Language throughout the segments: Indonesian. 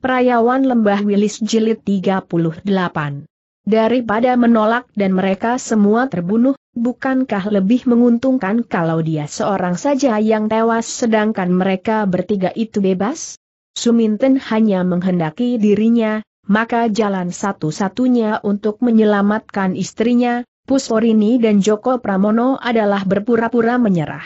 Perayawan Lembah Wilis Jilid 38. Daripada menolak dan mereka semua terbunuh, bukankah lebih menguntungkan kalau dia seorang saja yang tewas sedangkan mereka bertiga itu bebas? Suminten hanya menghendaki dirinya, maka jalan satu-satunya untuk menyelamatkan istrinya, Pusporini dan Joko Pramono adalah berpura-pura menyerah.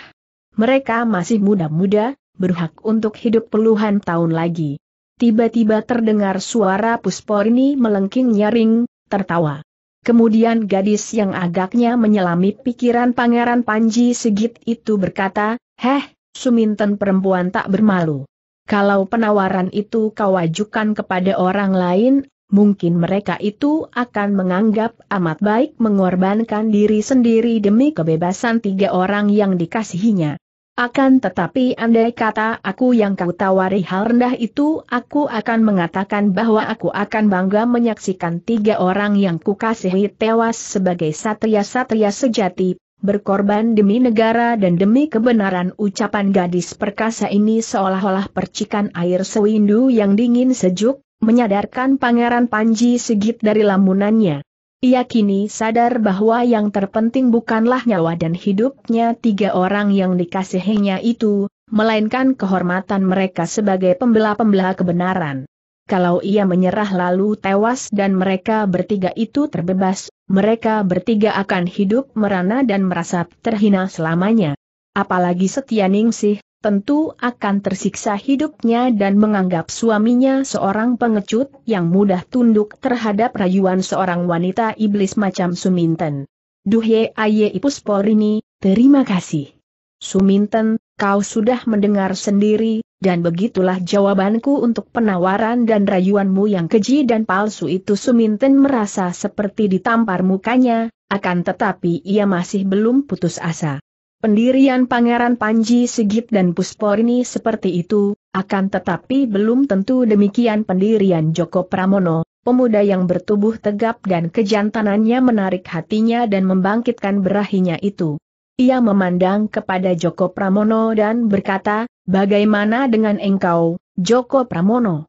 Mereka masih muda-muda, berhak untuk hidup puluhan tahun lagi. Tiba-tiba terdengar suara Pusporini melengking nyaring, tertawa. Kemudian gadis yang agaknya menyelami pikiran Pangeran Panji Sigit itu berkata, "Heh, Suminten perempuan tak bermalu. Kalau penawaran itu kau ajukan kepada orang lain, mungkin mereka itu akan menganggap amat baik mengorbankan diri sendiri demi kebebasan tiga orang yang dikasihinya. Akan tetapi andai kata aku yang kau tawari hal rendah itu, aku akan mengatakan bahwa aku akan bangga menyaksikan tiga orang yang kukasihi tewas sebagai satria-satria sejati, berkorban demi negara dan demi kebenaran." Ucapan gadis perkasa ini seolah-olah percikan air sewindu yang dingin sejuk, menyadarkan Pangeran Panji Sigit dari lamunannya. Ia kini sadar bahwa yang terpenting bukanlah nyawa dan hidupnya tiga orang yang dikasihinya itu, melainkan kehormatan mereka sebagai pembela-pembela kebenaran. Kalau ia menyerah lalu tewas dan mereka bertiga itu terbebas, mereka bertiga akan hidup merana dan merasa terhina selamanya. Apalagi Setianingsih, tentu akan tersiksa hidupnya dan menganggap suaminya seorang pengecut yang mudah tunduk terhadap rayuan seorang wanita iblis macam Suminten. "Duhye aye Pusporini, terima kasih. Suminten, kau sudah mendengar sendiri, dan begitulah jawabanku untuk penawaran dan rayuanmu yang keji dan palsu itu." Suminten merasa seperti ditampar mukanya, akan tetapi ia masih belum putus asa. Pendirian Pangeran Panji Sigit dan Pusporini seperti itu, akan tetapi belum tentu demikian pendirian Joko Pramono, pemuda yang bertubuh tegap dan kejantanannya menarik hatinya dan membangkitkan berahinya itu. Ia memandang kepada Joko Pramono dan berkata, "Bagaimana dengan engkau, Joko Pramono?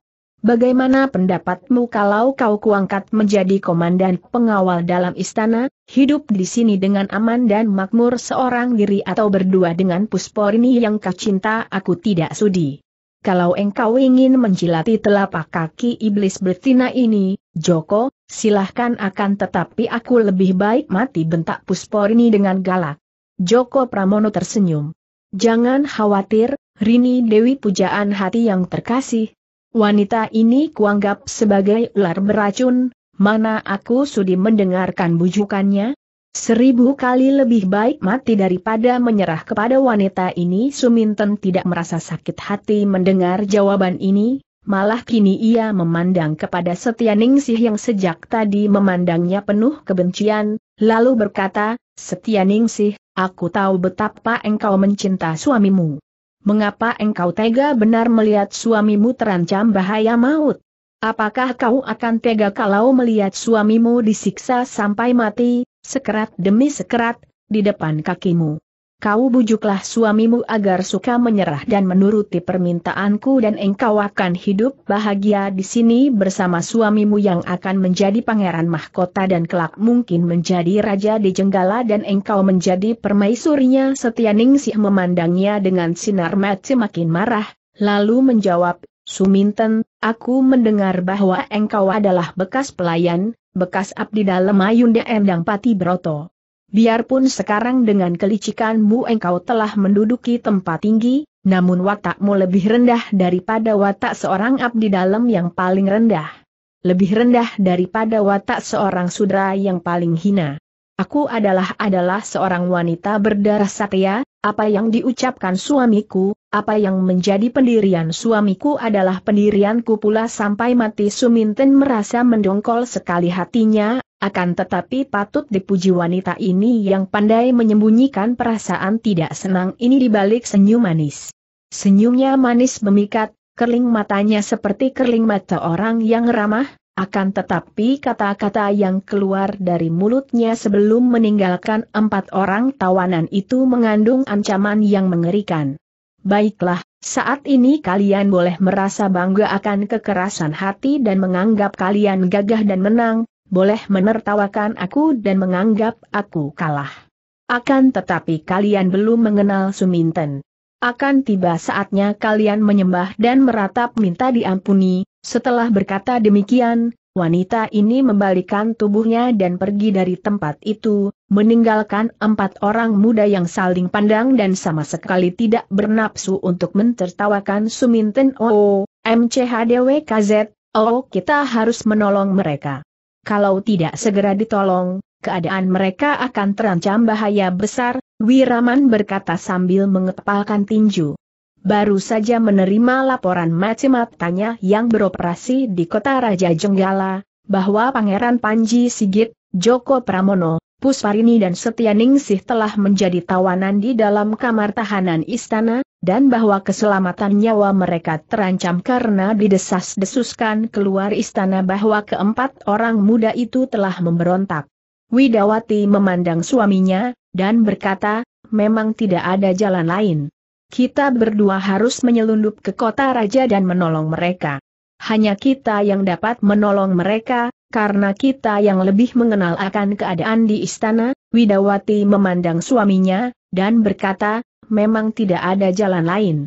Bagaimana pendapatmu kalau kau kuangkat menjadi komandan pengawal dalam istana, hidup di sini dengan aman dan makmur seorang diri atau berdua dengan Pusporini yang kau cinta?" "Aku tidak sudi. Kalau engkau ingin menjilati telapak kaki iblis betina ini, Joko, silahkan, akan tetapi aku lebih baik mati," bentak Pusporini dengan galak. Joko Pramono tersenyum. "Jangan khawatir, Rini Dewi pujaan hati yang terkasih. Wanita ini kuanggap sebagai ular beracun, mana aku sudi mendengarkan bujukannya? 1000 kali lebih baik mati daripada menyerah kepada wanita ini." Suminten tidak merasa sakit hati mendengar jawaban ini, malah kini ia memandang kepada Setianingsih yang sejak tadi memandangnya penuh kebencian, lalu berkata, "Setianingsih, aku tahu betapa engkau mencinta suamimu. Mengapa engkau tega benar melihat suamimu terancam bahaya maut? Apakah kau akan tega kalau melihat suamimu disiksa sampai mati, sekerat demi sekerat, di depan kakimu? Kau bujuklah suamimu agar suka menyerah dan menuruti permintaanku dan engkau akan hidup bahagia di sini bersama suamimu yang akan menjadi pangeran mahkota dan kelak mungkin menjadi raja di Jenggala dan engkau menjadi permaisurinya." Setianingsih memandangnya dengan sinar mata semakin marah, lalu menjawab, "Suminten, aku mendengar bahwa engkau adalah bekas pelayan, bekas abdi dalam Mayunda Endangpati Broto. Biarpun sekarang dengan kelicikanmu engkau telah menduduki tempat tinggi, namun watakmu lebih rendah daripada watak seorang abdi dalam yang paling rendah. Lebih rendah daripada watak seorang sudra yang paling hina. Aku adalah seorang wanita berdarah satya, apa yang diucapkan suamiku, apa yang menjadi pendirian suamiku adalah pendirianku pula sampai mati." Suminten merasa mendongkol sekali hatinya, akan tetapi patut dipuji wanita ini yang pandai menyembunyikan perasaan tidak senang ini dibalik senyum manis. Senyumnya manis memikat, kerling matanya seperti kerling mata orang yang ramah, akan tetapi kata-kata yang keluar dari mulutnya sebelum meninggalkan empat orang tawanan itu mengandung ancaman yang mengerikan. "Baiklah, Saat ini kalian boleh merasa bangga akan kekerasan hati dan menganggap kalian gagah dan menang, boleh menertawakan aku dan menganggap aku kalah. Akan tetapi kalian belum mengenal Suminten. Akan tiba saatnya kalian menyembah dan meratap minta diampuni. Setelah berkata demikian, wanita ini membalikkan tubuhnya dan pergi dari tempat itu, meninggalkan empat orang muda yang saling pandang dan sama sekali tidak bernapsu untuk mentertawakan Suminten. Oh, MCHDWKZ, oh kita harus menolong mereka. Kalau tidak segera ditolong, keadaan mereka akan terancam bahaya besar, Wiraman berkata sambil mengepalkan tinju. Baru saja menerima laporan mata-matanya yang beroperasi di Kota Raja Jenggala, bahwa Pangeran Panji Sigit, Joko Pramono, Pusporini dan Setianingsih telah menjadi tawanan di dalam kamar tahanan istana, dan bahwa keselamatan nyawa mereka terancam karena didesas-desuskan keluar istana bahwa keempat orang muda itu telah memberontak. Widawati memandang suaminya, dan berkata, memang tidak ada jalan lain. Kita berdua harus menyelundup ke Kota Raja dan menolong mereka. Hanya kita yang dapat menolong mereka, karena kita yang lebih mengenal akan keadaan di istana. Widawati memandang suaminya, dan berkata, memang tidak ada jalan lain.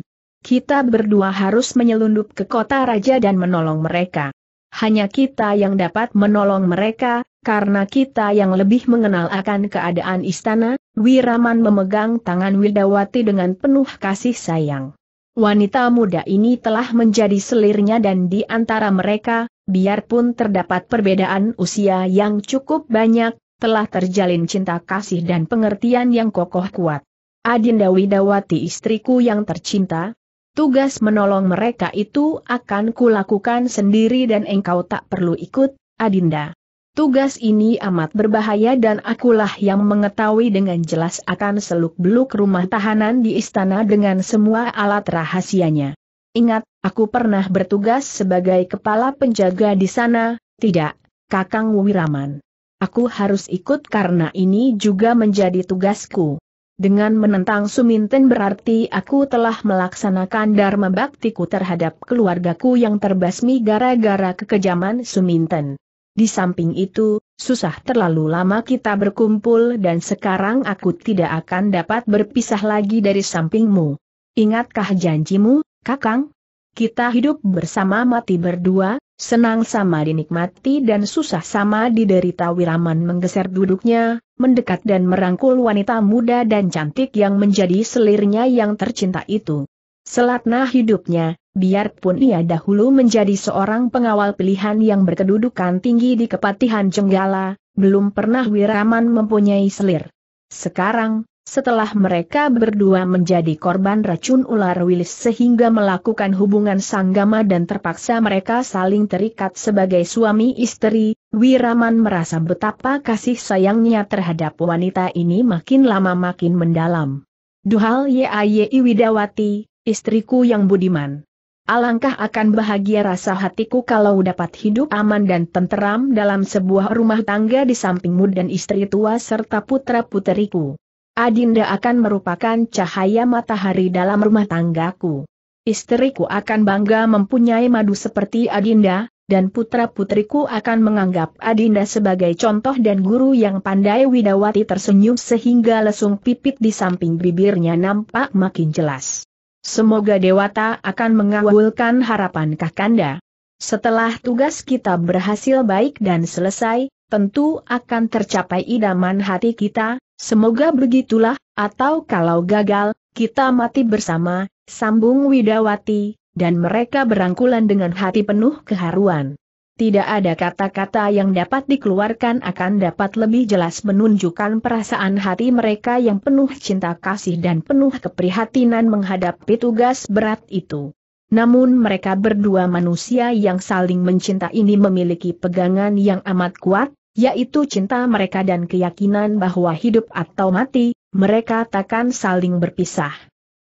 Kita berdua harus menyelundup ke Kota Raja dan menolong mereka. Hanya kita yang dapat menolong mereka, karena kita yang lebih mengenal akan keadaan istana. Wiraman memegang tangan Widawati dengan penuh kasih sayang. Wanita muda ini telah menjadi selirnya dan di antara mereka, biarpun terdapat perbedaan usia yang cukup banyak, telah terjalin cinta kasih dan pengertian yang kokoh kuat. Adinda Widawati istriku yang tercinta, tugas menolong mereka itu akan kulakukan sendiri dan engkau tak perlu ikut, Adinda. Tugas ini amat berbahaya dan akulah yang mengetahui dengan jelas akan seluk-beluk rumah tahanan di istana dengan semua alat rahasianya. Ingat, aku pernah bertugas sebagai kepala penjaga di sana, tidak, Kakang Wiraman. Aku harus ikut karena ini juga menjadi tugasku. Dengan menentang Suminten berarti aku telah melaksanakan dharma baktiku terhadap keluargaku yang terbasmi gara-gara kekejaman Suminten. Di samping itu, susah terlalu lama kita berkumpul dan sekarang aku tidak akan dapat berpisah lagi dari sampingmu. Ingatkah janjimu, Kakang? Kita hidup bersama mati berdua, senang sama dinikmati dan susah sama diderita. Wiraman menggeser duduknya, mendekat dan merangkul wanita muda dan cantik yang menjadi selirnya yang tercinta itu. Selatna hidupnya, biarpun ia dahulu menjadi seorang pengawal pilihan yang berkedudukan tinggi di Kepatihan Jenggala, belum pernah Wiraman mempunyai selir. Sekarang, setelah mereka berdua menjadi korban racun ular Wilis sehingga melakukan hubungan sanggama dan terpaksa mereka saling terikat sebagai suami istri, Wiraman merasa betapa kasih sayangnya terhadap wanita ini makin lama makin mendalam. Duhal Yai Widawati, istriku yang budiman. Alangkah akan bahagia rasa hatiku kalau dapat hidup aman dan tenteram dalam sebuah rumah tangga di sampingmu dan istri tua serta putra-puteriku. Adinda akan merupakan cahaya matahari dalam rumah tanggaku. Istriku akan bangga mempunyai madu seperti Adinda, dan putra-putriku akan menganggap Adinda sebagai contoh dan guru yang pandai. Widawati tersenyum sehingga lesung pipit di samping bibirnya nampak makin jelas. Semoga Dewata akan mengawalkan harapan Kakanda. Setelah tugas kita berhasil baik dan selesai, tentu akan tercapai idaman hati kita, semoga begitulah, atau kalau gagal, kita mati bersama, sambung Widawati, dan mereka berangkulan dengan hati penuh keharuan. Tidak ada kata-kata yang dapat dikeluarkan akan dapat lebih jelas menunjukkan perasaan hati mereka yang penuh cinta kasih dan penuh keprihatinan menghadapi tugas berat itu. Namun mereka berdua manusia yang saling mencintai ini memiliki pegangan yang amat kuat, yaitu cinta mereka dan keyakinan bahwa hidup atau mati, mereka takkan saling berpisah.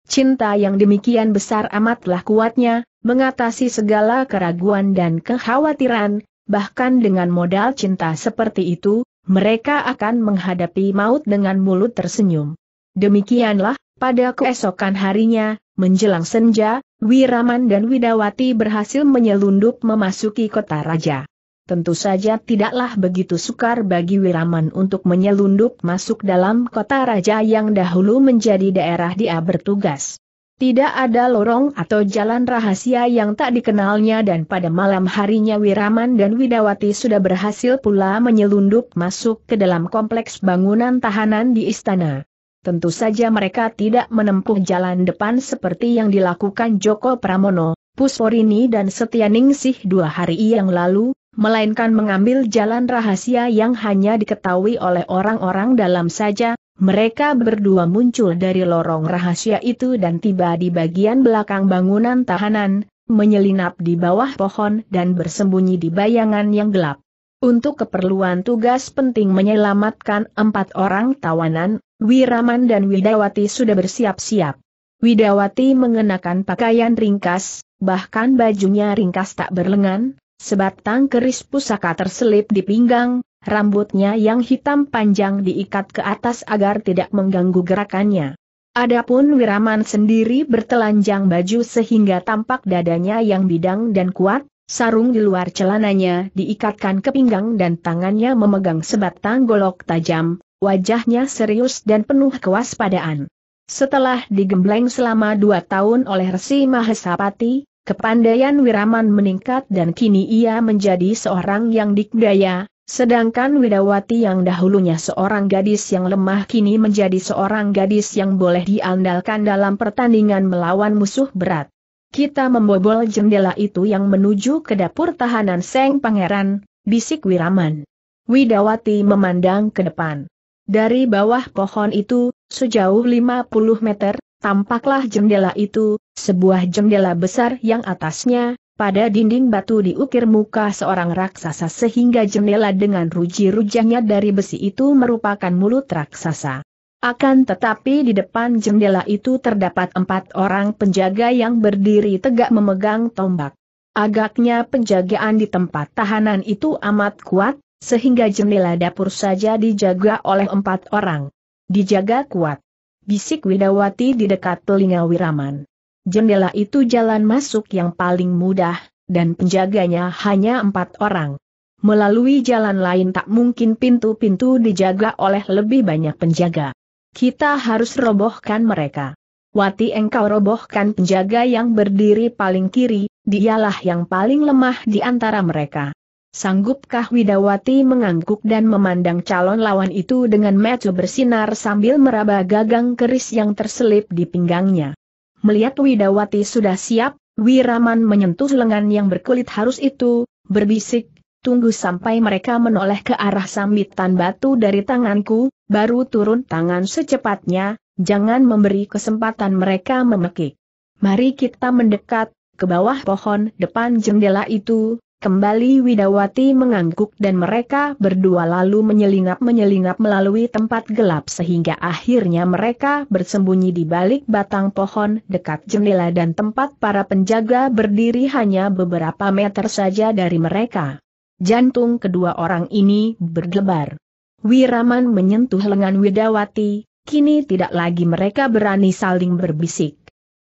Cinta yang demikian besar amatlah kuatnya, mengatasi segala keraguan dan kekhawatiran, bahkan dengan modal cinta seperti itu, mereka akan menghadapi maut dengan mulut tersenyum. Demikianlah, pada keesokan harinya, Menjelang senja, Wiraman dan Widawati berhasil menyelundup memasuki kota raja. Tentu saja tidaklah begitu sukar bagi Wiraman untuk menyelundup masuk dalam kota raja yang dahulu menjadi daerah dia bertugas. Tidak ada lorong atau jalan rahasia yang tak dikenalnya, dan pada malam harinya Wiraman dan Widawati sudah berhasil pula menyelundup masuk ke dalam kompleks bangunan tahanan di istana. Tentu saja mereka tidak menempuh jalan depan seperti yang dilakukan Joko Pramono, Pusporini dan Setianingsih 2 hari yang lalu, melainkan mengambil jalan rahasia yang hanya diketahui oleh orang-orang dalam saja. Mereka berdua muncul dari lorong rahasia itu dan tiba di bagian belakang bangunan tahanan, menyelinap di bawah pohon dan bersembunyi di bayangan yang gelap. Untuk keperluan tugas penting menyelamatkan 4 orang tawanan, Wiraman dan Widawati sudah bersiap-siap. Widawati mengenakan pakaian ringkas, bahkan bajunya ringkas tak berlengan, sebatang keris pusaka terselip di pinggang, rambutnya yang hitam panjang diikat ke atas agar tidak mengganggu gerakannya. Adapun Wiraman sendiri bertelanjang baju sehingga tampak dadanya yang bidang dan kuat. Sarung di luar celananya diikatkan ke pinggang dan tangannya memegang sebatang golok tajam, wajahnya serius dan penuh kewaspadaan. Setelah digembleng selama 2 tahun oleh Resi Mahesapati, kepandaian Wiraman meningkat dan kini ia menjadi seorang yang dikdaya, sedangkan Widawati yang dahulunya seorang gadis yang lemah kini menjadi seorang gadis yang boleh diandalkan dalam pertandingan melawan musuh berat. "Kita membobol jendela itu yang menuju ke dapur tahanan Sang Pangeran," bisik Wiraman. Widawati memandang ke depan. Dari bawah pohon itu, sejauh 50 meter, tampaklah jendela itu, sebuah jendela besar yang atasnya, pada dinding batu diukir muka seorang raksasa sehingga jendela dengan ruji-rujahnya dari besi itu merupakan mulut raksasa. Akan tetapi di depan jendela itu terdapat 4 orang penjaga yang berdiri tegak memegang tombak. Agaknya penjagaan di tempat tahanan itu amat kuat, sehingga jendela dapur saja dijaga oleh 4 orang. "Dijaga kuat," bisik Widawati di dekat telinga Wiraman. Jendela itu jalan masuk yang paling mudah, dan penjaganya hanya 4 orang. Melalui jalan lain tak mungkin pintu-pintu dijaga oleh lebih banyak penjaga. "Kita harus robohkan mereka. Wati, engkau robohkan penjaga yang berdiri paling kiri, dialah yang paling lemah di antara mereka." "Sanggupkah?" Widawati mengangguk dan memandang calon lawan itu dengan mata bersinar sambil meraba gagang keris yang terselip di pinggangnya. Melihat Widawati sudah siap, Wiraman menyentuh lengan yang berkulit halus itu, berbisik, "Tunggu sampai mereka menoleh ke arah sambitan batu dari tanganku, baru turun tangan secepatnya, jangan memberi kesempatan mereka memekik. Mari kita mendekat ke bawah pohon depan jendela itu." Kembali Widawati mengangguk dan mereka berdua lalu menyelinap-menyelinap melalui tempat gelap sehingga akhirnya mereka bersembunyi di balik batang pohon dekat jendela dan tempat para penjaga berdiri hanya beberapa meter saja dari mereka. Jantung kedua orang ini berdebar. Wiraman menyentuh lengan Widawati, kini tidak lagi mereka berani saling berbisik.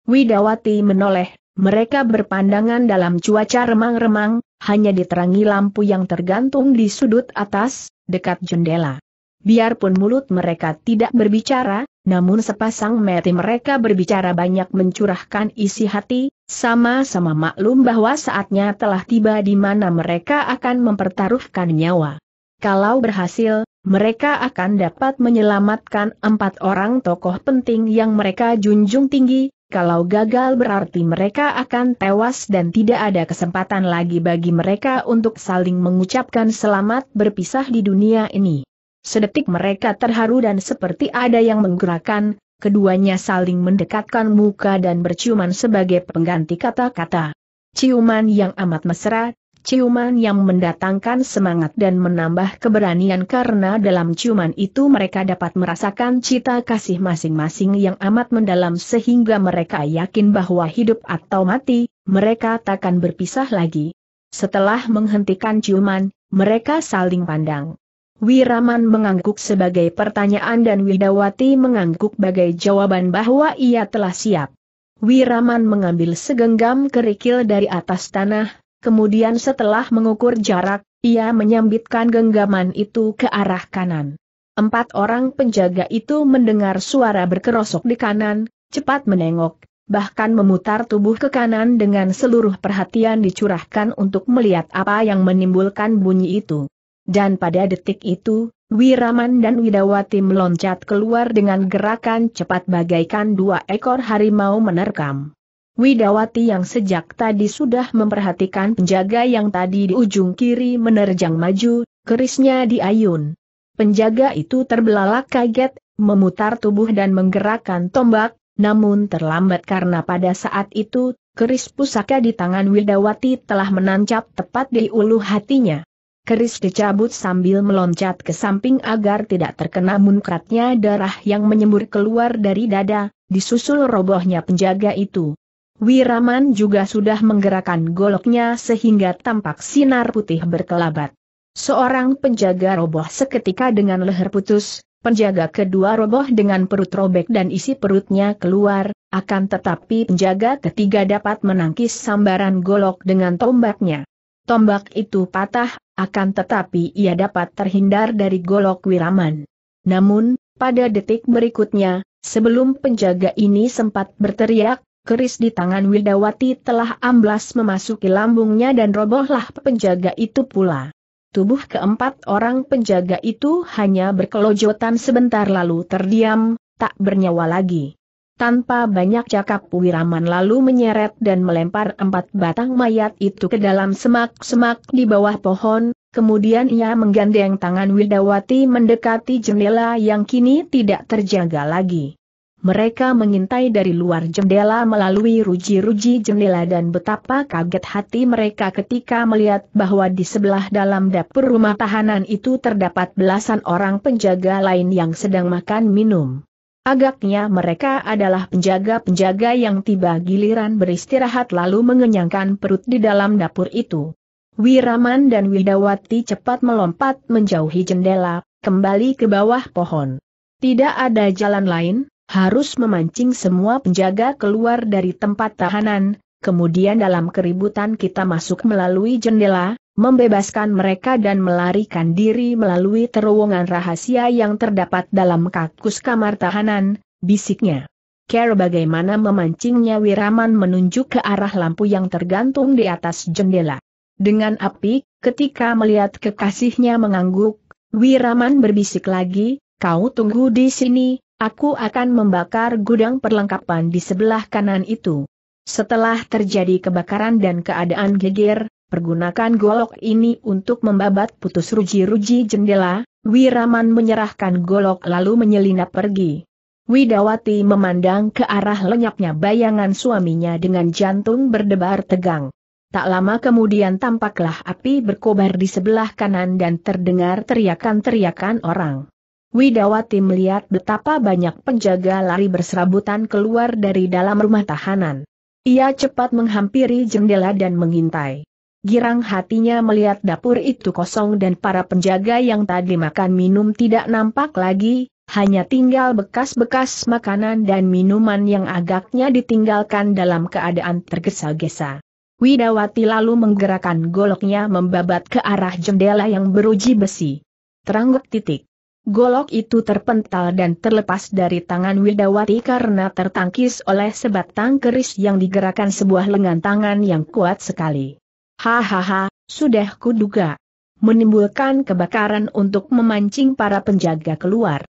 Widawati menoleh, mereka berpandangan dalam cuaca remang-remang, hanya diterangi lampu yang tergantung di sudut atas, dekat jendela. Biarpun mulut mereka tidak berbicara, namun sepasang mata mereka berbicara banyak mencurahkan isi hati, sama-sama maklum bahwa saatnya telah tiba di mana mereka akan mempertaruhkan nyawa. Kalau berhasil, mereka akan dapat menyelamatkan 4 orang tokoh penting yang mereka junjung tinggi, kalau gagal berarti mereka akan tewas dan tidak ada kesempatan lagi bagi mereka untuk saling mengucapkan selamat berpisah di dunia ini. Sedetik mereka terharu dan seperti ada yang menggerakkan, keduanya saling mendekatkan muka dan berciuman sebagai pengganti kata-kata. Ciuman yang amat mesra, ciuman yang mendatangkan semangat dan menambah keberanian karena dalam ciuman itu mereka dapat merasakan cita kasih masing-masing yang amat mendalam sehingga mereka yakin bahwa hidup atau mati, mereka takkan berpisah lagi. Setelah menghentikan ciuman, mereka saling pandang. Wiraman mengangguk sebagai pertanyaan dan Widawati mengangguk sebagai jawaban bahwa ia telah siap. Wiraman mengambil segenggam kerikil dari atas tanah, kemudian setelah mengukur jarak, ia menyambitkan genggaman itu ke arah kanan. Empat orang penjaga itu mendengar suara berkerosok di kanan, cepat menengok, bahkan memutar tubuh ke kanan dengan seluruh perhatian dicurahkan untuk melihat apa yang menimbulkan bunyi itu. Dan pada detik itu, Wiraman dan Widawati meloncat keluar dengan gerakan cepat bagaikan dua ekor harimau menerkam. Widawati yang sejak tadi sudah memperhatikan penjaga yang tadi di ujung kiri menerjang maju, kerisnya diayun. Penjaga itu terbelalak kaget, memutar tubuh dan menggerakkan tombak, namun terlambat karena pada saat itu, keris pusaka di tangan Widawati telah menancap tepat di ulu hatinya. Keris dicabut sambil meloncat ke samping agar tidak terkena muncratnya darah yang menyembur keluar dari dada, disusul robohnya penjaga itu. Wiraman juga sudah menggerakkan goloknya sehingga tampak sinar putih berkelabat. Seorang penjaga roboh seketika dengan leher putus, penjaga kedua roboh dengan perut robek dan isi perutnya keluar, akan tetapi penjaga ketiga dapat menangkis sambaran golok dengan tombaknya. Tombak itu patah, akan tetapi ia dapat terhindar dari golok Wiraman. Namun, pada detik berikutnya, sebelum penjaga ini sempat berteriak, keris di tangan Widawati telah amblas memasuki lambungnya dan robohlah penjaga itu pula. Tubuh keempat orang penjaga itu hanya berkelojotan sebentar lalu terdiam, tak bernyawa lagi. Tanpa banyak cakap Wiraman lalu menyeret dan melempar empat batang mayat itu ke dalam semak-semak di bawah pohon, kemudian ia menggandeng tangan Widawati mendekati jendela yang kini tidak terjaga lagi. Mereka mengintai dari luar jendela melalui ruji-ruji jendela dan betapa kaget hati mereka ketika melihat bahwa di sebelah dalam dapur rumah tahanan itu terdapat belasan orang penjaga lain yang sedang makan minum. Agaknya mereka adalah penjaga-penjaga yang tiba giliran beristirahat lalu mengenyangkan perut di dalam dapur itu. Wiraman dan Widawati cepat melompat menjauhi jendela, kembali ke bawah pohon. Tidak ada jalan lain. Harus memancing semua penjaga keluar dari tempat tahanan, kemudian dalam keributan kita masuk melalui jendela, membebaskan mereka dan melarikan diri melalui terowongan rahasia yang terdapat dalam kakus kamar tahanan, bisiknya. Cara bagaimana memancingnya Wiraman menunjuk ke arah lampu yang tergantung di atas jendela. Dengan apik, ketika melihat kekasihnya mengangguk, Wiraman berbisik lagi, "Kau tunggu di sini. Aku akan membakar gudang perlengkapan di sebelah kanan itu. Setelah terjadi kebakaran dan keadaan geger, pergunakan golok ini untuk membabat putus ruji-ruji jendela." Wiraman menyerahkan golok lalu menyelinap pergi. Widawati memandang ke arah lenyapnya bayangan suaminya dengan jantung berdebar tegang. Tak lama kemudian tampaklah api berkobar di sebelah kanan dan terdengar teriakan-teriakan orang. Widawati melihat betapa banyak penjaga lari berserabutan keluar dari dalam rumah tahanan. Ia cepat menghampiri jendela dan mengintai. Girang hatinya melihat dapur itu kosong dan para penjaga yang tadi makan minum tidak nampak lagi, hanya tinggal bekas-bekas makanan dan minuman yang agaknya ditinggalkan dalam keadaan tergesa-gesa. Widawati lalu menggerakkan goloknya membabat ke arah jendela yang beruji besi. Terangguk titik. Golok itu terpental dan terlepas dari tangan Widawati karena tertangkis oleh sebatang keris yang digerakkan sebuah lengan tangan yang kuat sekali. "Hahaha, sudah kuduga. Menimbulkan kebakaran untuk memancing para penjaga keluar.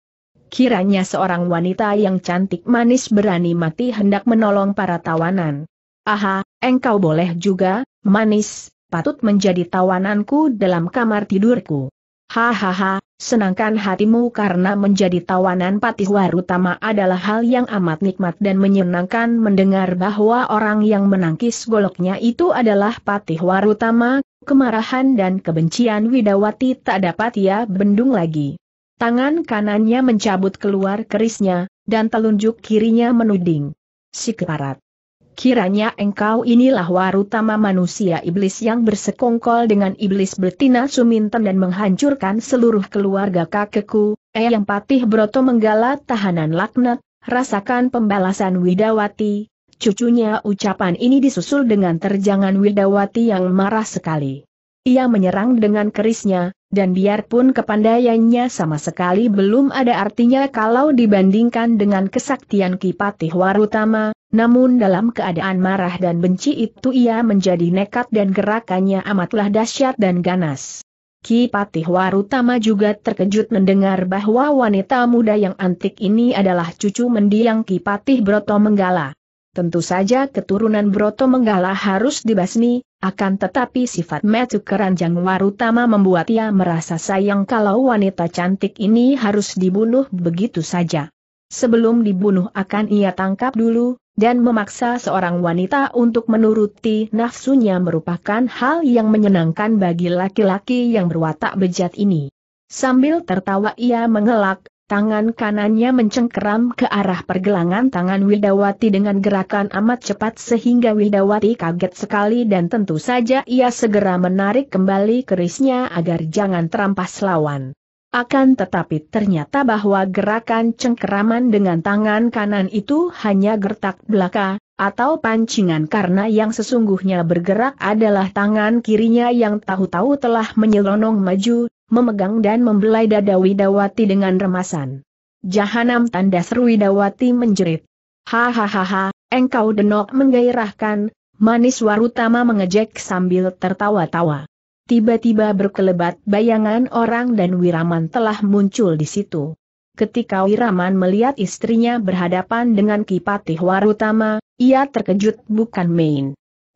Kiranya seorang wanita yang cantik manis berani mati hendak menolong para tawanan. Aha, engkau boleh juga, manis, patut menjadi tawananku dalam kamar tidurku. Hahaha, senangkan hatimu karena menjadi tawanan Patih Warutama adalah hal yang amat nikmat dan menyenangkan." Mendengar bahwa orang yang menangkis goloknya itu adalah Patih Warutama, kemarahan dan kebencian Widawati tak dapat ia bendung lagi. Tangan kanannya mencabut keluar kerisnya, dan telunjuk kirinya menuding. "Si keparat. Kiranya engkau inilah Warutama, manusia iblis yang bersekongkol dengan iblis betina Suminten dan menghancurkan seluruh keluarga kakekku, yang Patih Broto Menggala tahanan laknat, rasakan pembalasan Widawati, cucunya. Ucapan ini disusul dengan terjangan Widawati yang marah sekali. Ia menyerang dengan kerisnya, dan biarpun kepandaiannya sama sekali belum ada artinya kalau dibandingkan dengan kesaktian Ki Patih Warutama, namun dalam keadaan marah dan benci itu ia menjadi nekat dan gerakannya amatlah dahsyat dan ganas. Ki Patih Warutama juga terkejut mendengar bahwa wanita muda yang antik ini adalah cucu mendiang Ki Patih Broto Menggala. Tentu saja keturunan Broto Menggala harus dibasmi, akan tetapi sifat metu keranjang Warutama membuat ia merasa sayang kalau wanita cantik ini harus dibunuh begitu saja. Sebelum dibunuh akan ia tangkap dulu, dan memaksa seorang wanita untuk menuruti nafsunya merupakan hal yang menyenangkan bagi laki-laki yang berwatak bejat ini. Sambil tertawa ia mengelak, tangan kanannya mencengkeram ke arah pergelangan tangan Widawati dengan gerakan amat cepat sehingga Widawati kaget sekali dan tentu saja ia segera menarik kembali kerisnya agar jangan terampas lawan. Akan tetapi ternyata bahwa gerakan cengkeraman dengan tangan kanan itu hanya gertak belaka, atau pancingan karena yang sesungguhnya bergerak adalah tangan kirinya yang tahu-tahu telah menyelonong maju, memegang dan membelai dada Widawati dengan remasan. "Jahanam!" tanda seru Widawati menjerit. "Hahaha, engkau denok menggairahkan," manis Warutama mengejek sambil tertawa-tawa. Tiba-tiba berkelebat bayangan orang dan Wiraman telah muncul di situ. Ketika Wiraman melihat istrinya berhadapan dengan Ki Patih Warutama, ia terkejut bukan main.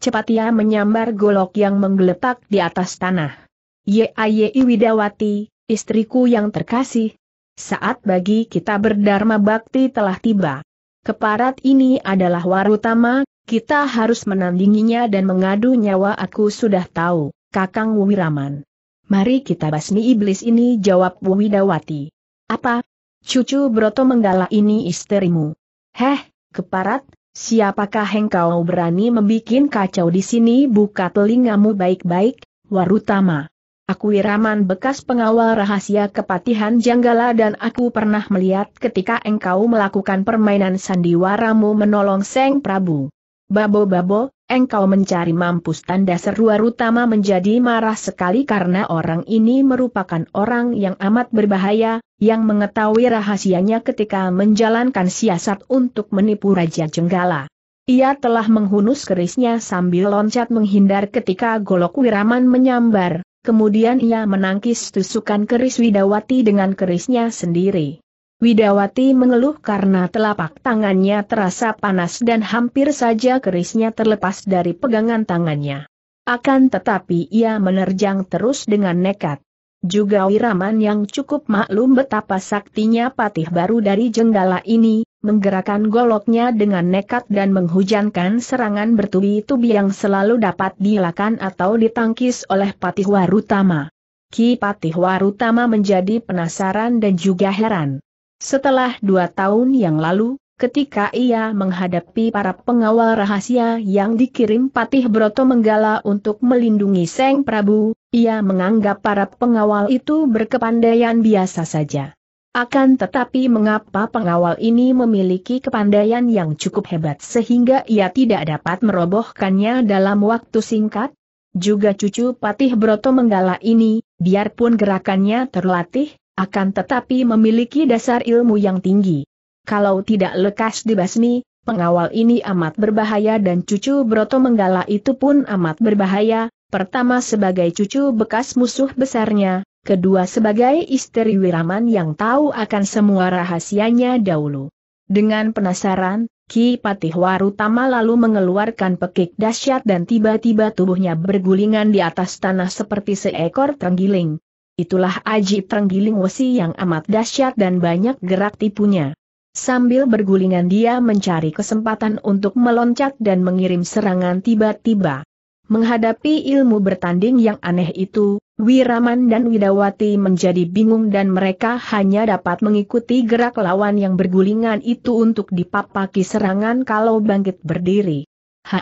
Cepat ia menyambar golok yang menggeletak di atas tanah. "Yai Widawati, istriku yang terkasih. Saat bagi kita berdharma bakti telah tiba." Keparat ini adalah Warutama, kita harus menandinginya dan mengadu nyawa. "Aku sudah tahu, Kakang Wiraman. Mari kita basmi iblis ini," jawab Widawati. "Apa? Cucu Broto Menggala ini istrimu? Heh, keparat, siapakah engkau berani membikin kacau di sini? Buka telingamu baik-baik, Warutama. Aku Wiraman bekas pengawal rahasia Kepatihan Jenggala dan aku pernah melihat ketika engkau melakukan permainan sandiwaramu menolong Sang Prabu." "Babo-babo, engkau mencari mampus!" tanda seru Warutama menjadi marah sekali karena orang ini merupakan orang yang amat berbahaya, yang mengetahui rahasianya ketika menjalankan siasat untuk menipu Raja Jenggala. Ia telah menghunus kerisnya sambil loncat menghindar ketika golok Wiraman menyambar, kemudian ia menangkis tusukan keris Widawati dengan kerisnya sendiri. Widawati mengeluh karena telapak tangannya terasa panas dan hampir saja kerisnya terlepas dari pegangan tangannya. Akan tetapi ia menerjang terus dengan nekat. Juga Wiraman yang cukup maklum betapa saktinya patih baru dari Jenggala ini, menggerakkan goloknya dengan nekat dan menghujankan serangan bertubi-tubi yang selalu dapat dielakkan atau ditangkis oleh Patih Warutama. Ki Patih Warutama menjadi penasaran dan juga heran. Setelah 2 tahun yang lalu, ketika ia menghadapi para pengawal rahasia yang dikirim Patih Broto Menggala untuk melindungi Sang Prabu, ia menganggap para pengawal itu berkepandaian biasa saja. Akan tetapi mengapa pengawal ini memiliki kepandaian yang cukup hebat sehingga ia tidak dapat merobohkannya dalam waktu singkat? Juga cucu Patih Broto Menggala ini, biarpun gerakannya terlatih, akan tetapi memiliki dasar ilmu yang tinggi. Kalau tidak lekas dibasmi, pengawal ini amat berbahaya dan cucu Broto Menggala itu pun amat berbahaya, pertama sebagai cucu bekas musuh besarnya, kedua sebagai istri Wiraman yang tahu akan semua rahasianya dahulu. Dengan penasaran, Ki Patih Warutama lalu mengeluarkan pekik dahsyat dan tiba-tiba tubuhnya bergulingan di atas tanah seperti seekor terenggiling. Itulah aji terenggiling wesi yang amat dahsyat dan banyak gerak tipunya. Sambil bergulingan dia mencari kesempatan untuk meloncat dan mengirim serangan tiba-tiba. Menghadapi ilmu bertanding yang aneh itu, Wiraman dan Widawati menjadi bingung dan mereka hanya dapat mengikuti gerak lawan yang bergulingan itu untuk dipapaki serangan kalau bangkit berdiri. Hai,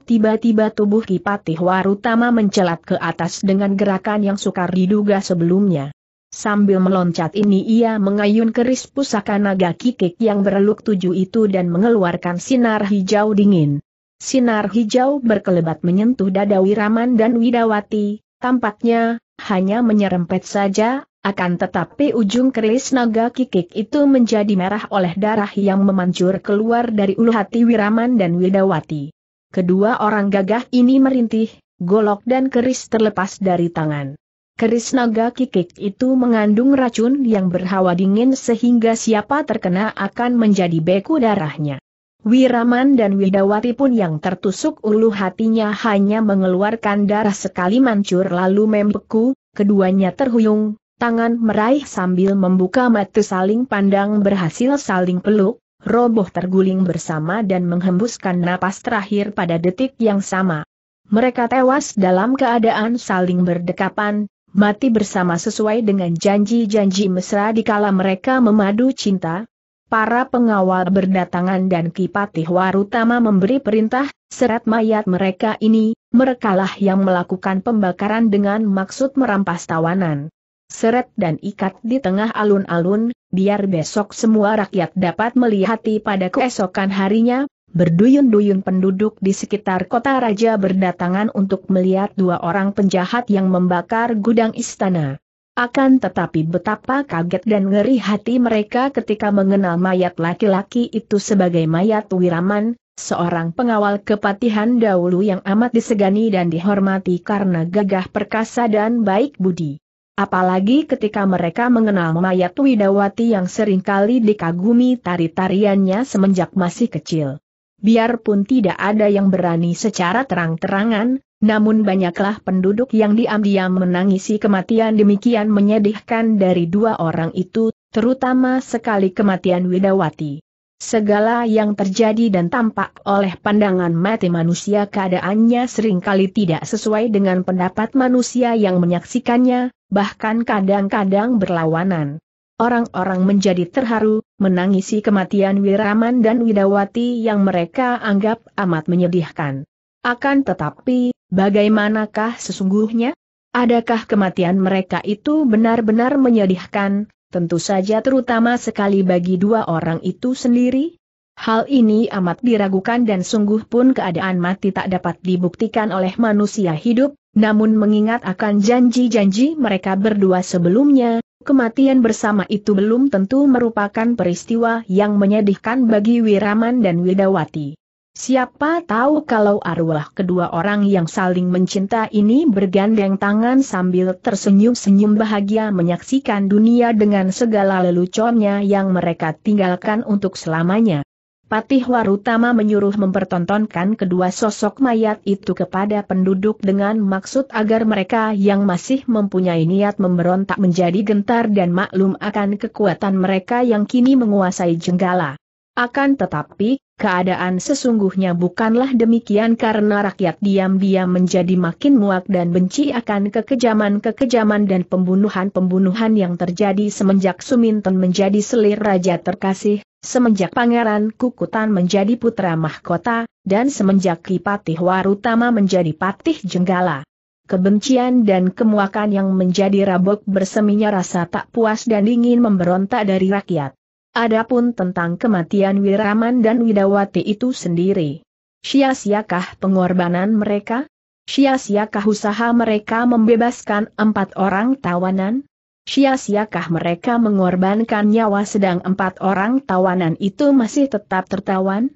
tiba-tiba tubuh Ki Patih Warutama mencelat ke atas dengan gerakan yang sukar diduga sebelumnya. Sambil meloncat ini ia mengayun keris pusaka naga kikik yang bereluk tujuh itu dan mengeluarkan sinar hijau dingin. Sinar hijau berkelebat menyentuh dada Wiraman dan Widawati, tampaknya hanya menyerempet saja, akan tetapi ujung keris naga kikik itu menjadi merah oleh darah yang memancur keluar dari ulu hati Wiraman dan Widawati. Kedua orang gagah ini merintih, golok dan keris terlepas dari tangan. Keris naga kikik itu mengandung racun yang berhawa dingin sehingga siapa terkena akan menjadi beku darahnya. Wiraman dan Widawati pun yang tertusuk ulu hatinya hanya mengeluarkan darah sekali mancur lalu membeku, keduanya terhuyung. Tangan meraih sambil membuka mata saling pandang berhasil saling peluk, roboh terguling bersama dan menghembuskan napas terakhir pada detik yang sama. Mereka tewas dalam keadaan saling berdekapan, mati bersama sesuai dengan janji-janji mesra dikala mereka memadu cinta. Para pengawal berdatangan dan Ki Patih Warutama memberi perintah, seret mayat mereka ini, merekalah yang melakukan pembakaran dengan maksud merampas tawanan. Seret dan ikat di tengah alun-alun, biar besok semua rakyat dapat melihati pada keesokan harinya. Berduyun-duyun penduduk di sekitar kota raja berdatangan untuk melihat dua orang penjahat yang membakar gudang istana. Akan tetapi betapa kaget dan ngeri hati mereka ketika mengenal mayat laki-laki itu sebagai mayat Wiraman, seorang pengawal kepatihan dahulu yang amat disegani dan dihormati karena gagah perkasa dan baik budi. Apalagi ketika mereka mengenal mayat Widawati yang seringkali dikagumi tari-tariannya semenjak masih kecil. Biarpun tidak ada yang berani secara terang-terangan, namun banyaklah penduduk yang diam-diam menangisi kematian demikian menyedihkan dari dua orang itu, terutama sekali kematian Widawati. Segala yang terjadi dan tampak oleh pandangan mata manusia keadaannya seringkali tidak sesuai dengan pendapat manusia yang menyaksikannya. Bahkan kadang-kadang berlawanan. Orang-orang menjadi terharu, menangisi kematian Wiraman dan Widawati yang mereka anggap amat menyedihkan. Akan tetapi, bagaimanakah sesungguhnya? Adakah kematian mereka itu benar-benar menyedihkan? Tentu saja terutama sekali bagi dua orang itu sendiri. Hal ini amat diragukan dan sungguh pun keadaan mati tak dapat dibuktikan oleh manusia hidup. Namun mengingat akan janji-janji mereka berdua sebelumnya, kematian bersama itu belum tentu merupakan peristiwa yang menyedihkan bagi Wiraman dan Widawati. Siapa tahu kalau arwah kedua orang yang saling mencinta ini bergandeng tangan sambil tersenyum-senyum bahagia menyaksikan dunia dengan segala leluconnya yang mereka tinggalkan untuk selamanya. Patih Warutama menyuruh mempertontonkan kedua sosok mayat itu kepada penduduk dengan maksud agar mereka yang masih mempunyai niat memberontak menjadi gentar dan maklum akan kekuatan mereka yang kini menguasai Jenggala. Akan tetapi, keadaan sesungguhnya bukanlah demikian karena rakyat diam-diam menjadi makin muak dan benci akan kekejaman-kekejaman dan pembunuhan-pembunuhan yang terjadi semenjak Suminten menjadi selir raja terkasih. Semenjak Pangeran Kukutan menjadi putra mahkota, dan semenjak Ki Patih Warutama menjadi Patih Jenggala. Kebencian dan kemuakan yang menjadi rabok berseminya rasa tak puas dan ingin memberontak dari rakyat. Adapun tentang kematian Wiraman dan Widawati itu sendiri. Sia-siakah pengorbanan mereka? Sia-siakah usaha mereka membebaskan empat orang tawanan? Sia-siakah mereka mengorbankan nyawa sedang empat orang tawanan itu masih tetap tertawan?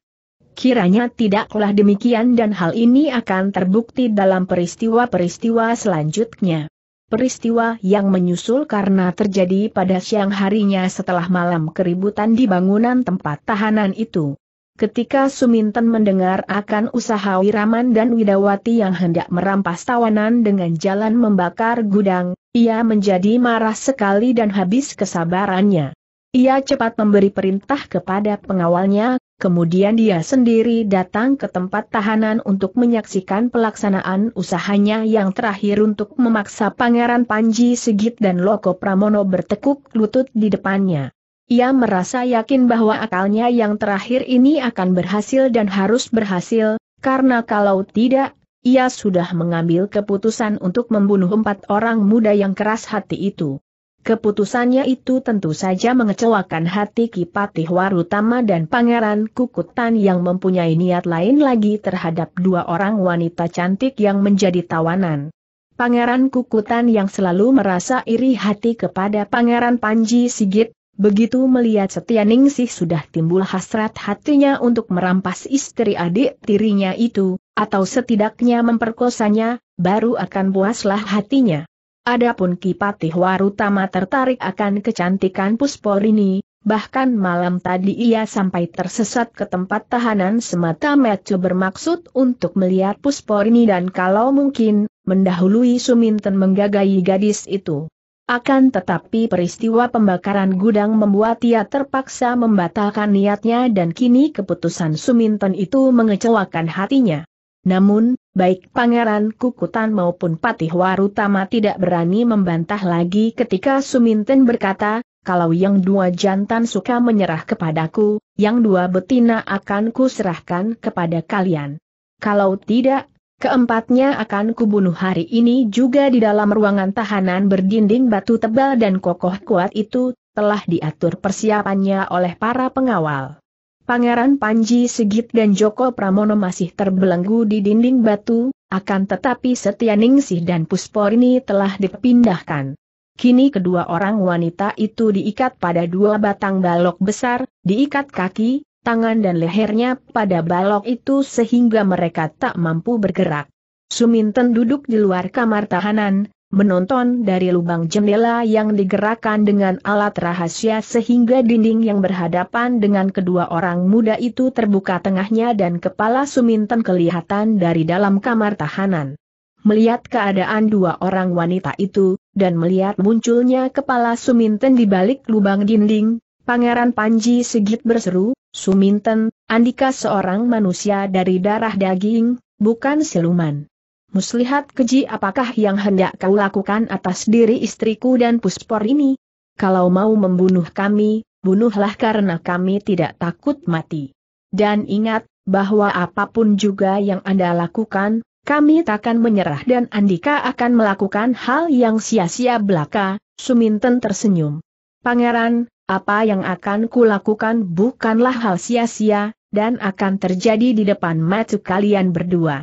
Kiranya tidaklah demikian dan hal ini akan terbukti dalam peristiwa-peristiwa selanjutnya. Peristiwa yang menyusul karena terjadi pada siang harinya setelah malam keributan di bangunan tempat tahanan itu. Ketika Suminten mendengar akan usaha Wiraman dan Widawati yang hendak merampas tawanan dengan jalan membakar gudang, ia menjadi marah sekali dan habis kesabarannya. Ia cepat memberi perintah kepada pengawalnya, kemudian dia sendiri datang ke tempat tahanan untuk menyaksikan pelaksanaan usahanya yang terakhir untuk memaksa Pangeran Panji Sigit dan Joko Pramono bertekuk lutut di depannya. Ia merasa yakin bahwa akalnya yang terakhir ini akan berhasil dan harus berhasil, karena kalau tidak, ia sudah mengambil keputusan untuk membunuh empat orang muda yang keras hati itu. Keputusannya itu tentu saja mengecewakan hati Ki Patih Warutama dan Pangeran Kukutan yang mempunyai niat lain lagi terhadap dua orang wanita cantik yang menjadi tawanan. Pangeran Kukutan yang selalu merasa iri hati kepada Pangeran Panji Sigit, begitu melihat Setianingsih sudah timbul hasrat hatinya untuk merampas istri adik tirinya itu, atau setidaknya memperkosanya, baru akan puaslah hatinya. Adapun Ki Patih Warutama tertarik akan kecantikan Pusporini, bahkan malam tadi ia sampai tersesat ke tempat tahanan semata-mata bermaksud untuk melihat Pusporini dan kalau mungkin, mendahului Suminten menggagahi gadis itu. Akan tetapi peristiwa pembakaran gudang membuat ia terpaksa membatalkan niatnya dan kini keputusan Suminten itu mengecewakan hatinya. Namun, baik Pangeran Kukutan maupun Patih Warutama tidak berani membantah lagi ketika Suminten berkata, "Kalau yang dua jantan suka menyerah kepadaku, yang dua betina akan kuserahkan kepada kalian. Kalau tidak, keempatnya akan kubunuh hari ini juga." Di dalam ruangan tahanan berdinding batu tebal dan kokoh kuat itu, telah diatur persiapannya oleh para pengawal. Pangeran Panji Sigit dan Joko Pramono masih terbelenggu di dinding batu, akan tetapi Setianingsih dan Pusporini telah dipindahkan. Kini kedua orang wanita itu diikat pada dua batang balok besar, diikat kaki, tangan dan lehernya pada balok itu sehingga mereka tak mampu bergerak. Suminten duduk di luar kamar tahanan, menonton dari lubang jendela yang digerakkan dengan alat rahasia sehingga dinding yang berhadapan dengan kedua orang muda itu terbuka tengahnya dan kepala Suminten kelihatan dari dalam kamar tahanan. Melihat keadaan dua orang wanita itu, dan melihat munculnya kepala Suminten di balik lubang dinding, Pangeran Panji Sigit berseru, "Suminten, andika seorang manusia dari darah daging, bukan siluman. Muslihat keji apakah yang hendak kau lakukan atas diri istriku dan Pusporini? Kalau mau membunuh kami, bunuhlah karena kami tidak takut mati. Dan ingat, bahwa apapun juga yang Anda lakukan, kami takkan menyerah dan andika akan melakukan hal yang sia-sia belaka." Suminten tersenyum. "Pangeran, apa yang akan kulakukan bukanlah hal sia-sia, dan akan terjadi di depan mata kalian berdua.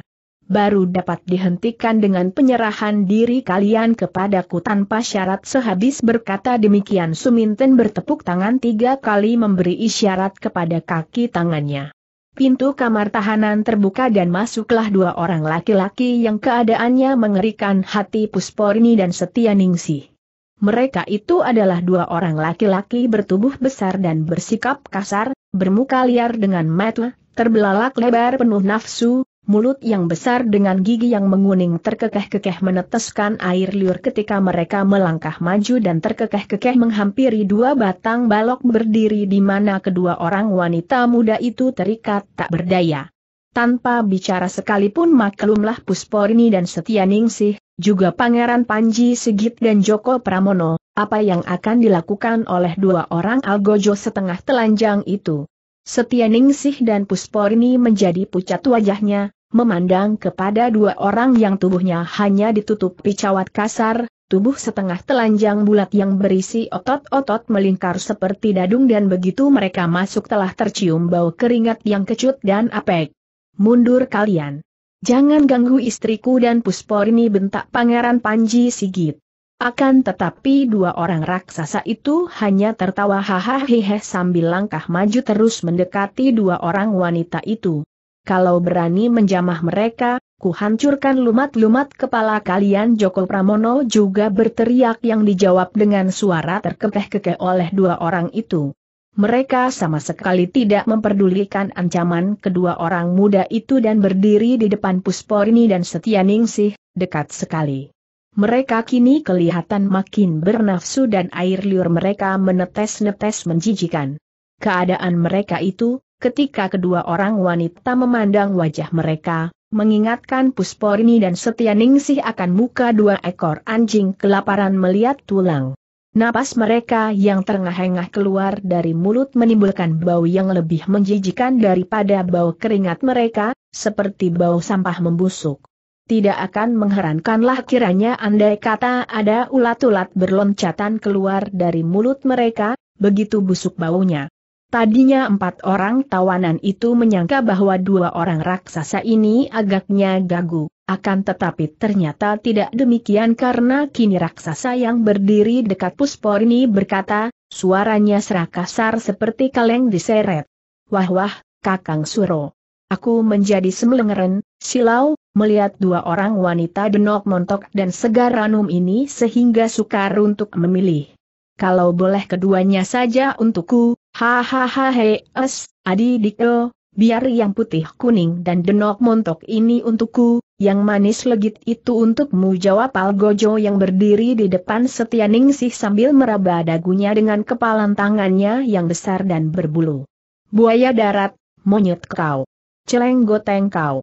Baru dapat dihentikan dengan penyerahan diri kalian kepadaku tanpa syarat." Sehabis berkata demikian Suminten bertepuk tangan 3 kali memberi isyarat kepada kaki tangannya. Pintu kamar tahanan terbuka dan masuklah 2 orang laki-laki yang keadaannya mengerikan hati Pusporini dan Setianingsih. Mereka itu adalah 2 orang laki-laki bertubuh besar dan bersikap kasar, bermuka liar dengan mata terbelalak lebar penuh nafsu, mulut yang besar dengan gigi yang menguning terkekeh-kekeh meneteskan air liur ketika mereka melangkah maju dan terkekeh-kekeh menghampiri 2 batang balok berdiri di mana kedua orang wanita muda itu terikat tak berdaya. Tanpa bicara sekalipun maklumlah Pusporini dan Setianingsih, juga Pangeran Panji Sigit dan Joko Pramono, apa yang akan dilakukan oleh 2 orang algojo setengah telanjang itu. Setianingsih dan Pusporini menjadi pucat wajahnya, memandang kepada 2 orang yang tubuhnya hanya ditutupi cawat kasar, tubuh setengah telanjang bulat yang berisi otot-otot melingkar seperti dadung dan begitu mereka masuk telah tercium bau keringat yang kecut dan apek. "Mundur kalian. Jangan ganggu istriku dan Pusporini," bentak Pangeran Panji Sigit. Akan tetapi 2 orang raksasa itu hanya tertawa hahaha sambil langkah maju terus mendekati 2 orang wanita itu. "Kalau berani menjamah mereka, kuhancurkan lumat-lumat kepala kalian!" Joko Pramono juga berteriak yang dijawab dengan suara terkekeh-kekeh oleh 2 orang itu. Mereka sama sekali tidak memperdulikan ancaman kedua orang muda itu dan berdiri di depan Pusporini dan Setianingsih, dekat sekali. Mereka kini kelihatan makin bernafsu dan air liur mereka menetes-netes menjijikan. Keadaan mereka itu, ketika kedua orang wanita memandang wajah mereka, mengingatkan Pusporini dan Setianingsih akan muka 2 ekor anjing kelaparan melihat tulang. Napas mereka yang terengah-engah keluar dari mulut menimbulkan bau yang lebih menjijikan daripada bau keringat mereka, seperti bau sampah membusuk. Tidak akan mengherankanlah kiranya andai kata ada ulat-ulat berloncatan keluar dari mulut mereka, begitu busuk baunya. Tadinya empat orang tawanan itu menyangka bahwa dua orang raksasa ini agaknya gagu, akan tetapi ternyata tidak demikian karena kini raksasa yang berdiri dekat Pusporini berkata, suaranya serakasar seperti kaleng diseret. Wah-wah, Kakang Suro. Aku menjadi semelengeren, silau, melihat dua orang wanita denok montok dan segar ranum ini sehingga sukar untuk memilih. Kalau boleh keduanya saja untukku, adi diklo, biar yang putih kuning dan denok montok ini untukku, yang manis legit itu untukmu, jawab Algojo yang berdiri di depan Setianingsih sambil meraba dagunya dengan kepalan tangannya yang besar dan berbulu. Buaya darat, monyet kau. Celenggoteng kau.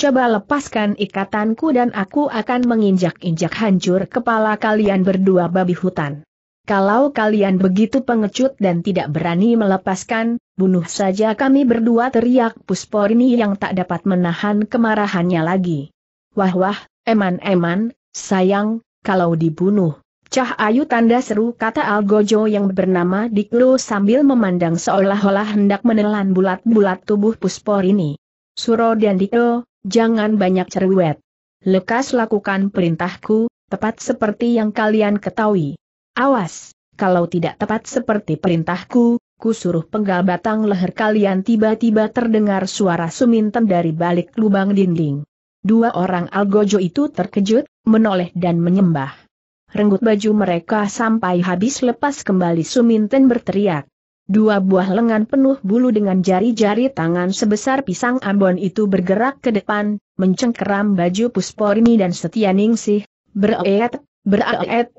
Coba lepaskan ikatanku dan aku akan menginjak-injak hancur kepala kalian berdua babi hutan. Kalau kalian begitu pengecut dan tidak berani melepaskan, bunuh saja kami berdua, teriak Pusporini yang tak dapat menahan kemarahannya lagi. Wah-wah, eman-eman, sayang, kalau dibunuh. Cah ayu, tanda seru, kata Algojo yang bernama Diklo sambil memandang seolah-olah hendak menelan bulat-bulat tubuh Pusporini. Suro dan Diklo, jangan banyak cerewet. Lekas lakukan perintahku, tepat seperti yang kalian ketahui. Awas, kalau tidak tepat seperti perintahku, ku suruh penggal batang leher kalian. Tiba-tiba terdengar suara Suminten dari balik lubang dinding. Dua orang Algojo itu terkejut, menoleh dan menyembah. Renggut baju mereka sampai habis, lepas kembali Suminten berteriak. Dua buah lengan penuh bulu dengan jari-jari tangan sebesar pisang ambon itu bergerak ke depan, mencengkeram baju Pusporini dan Setianingsih. Beraet,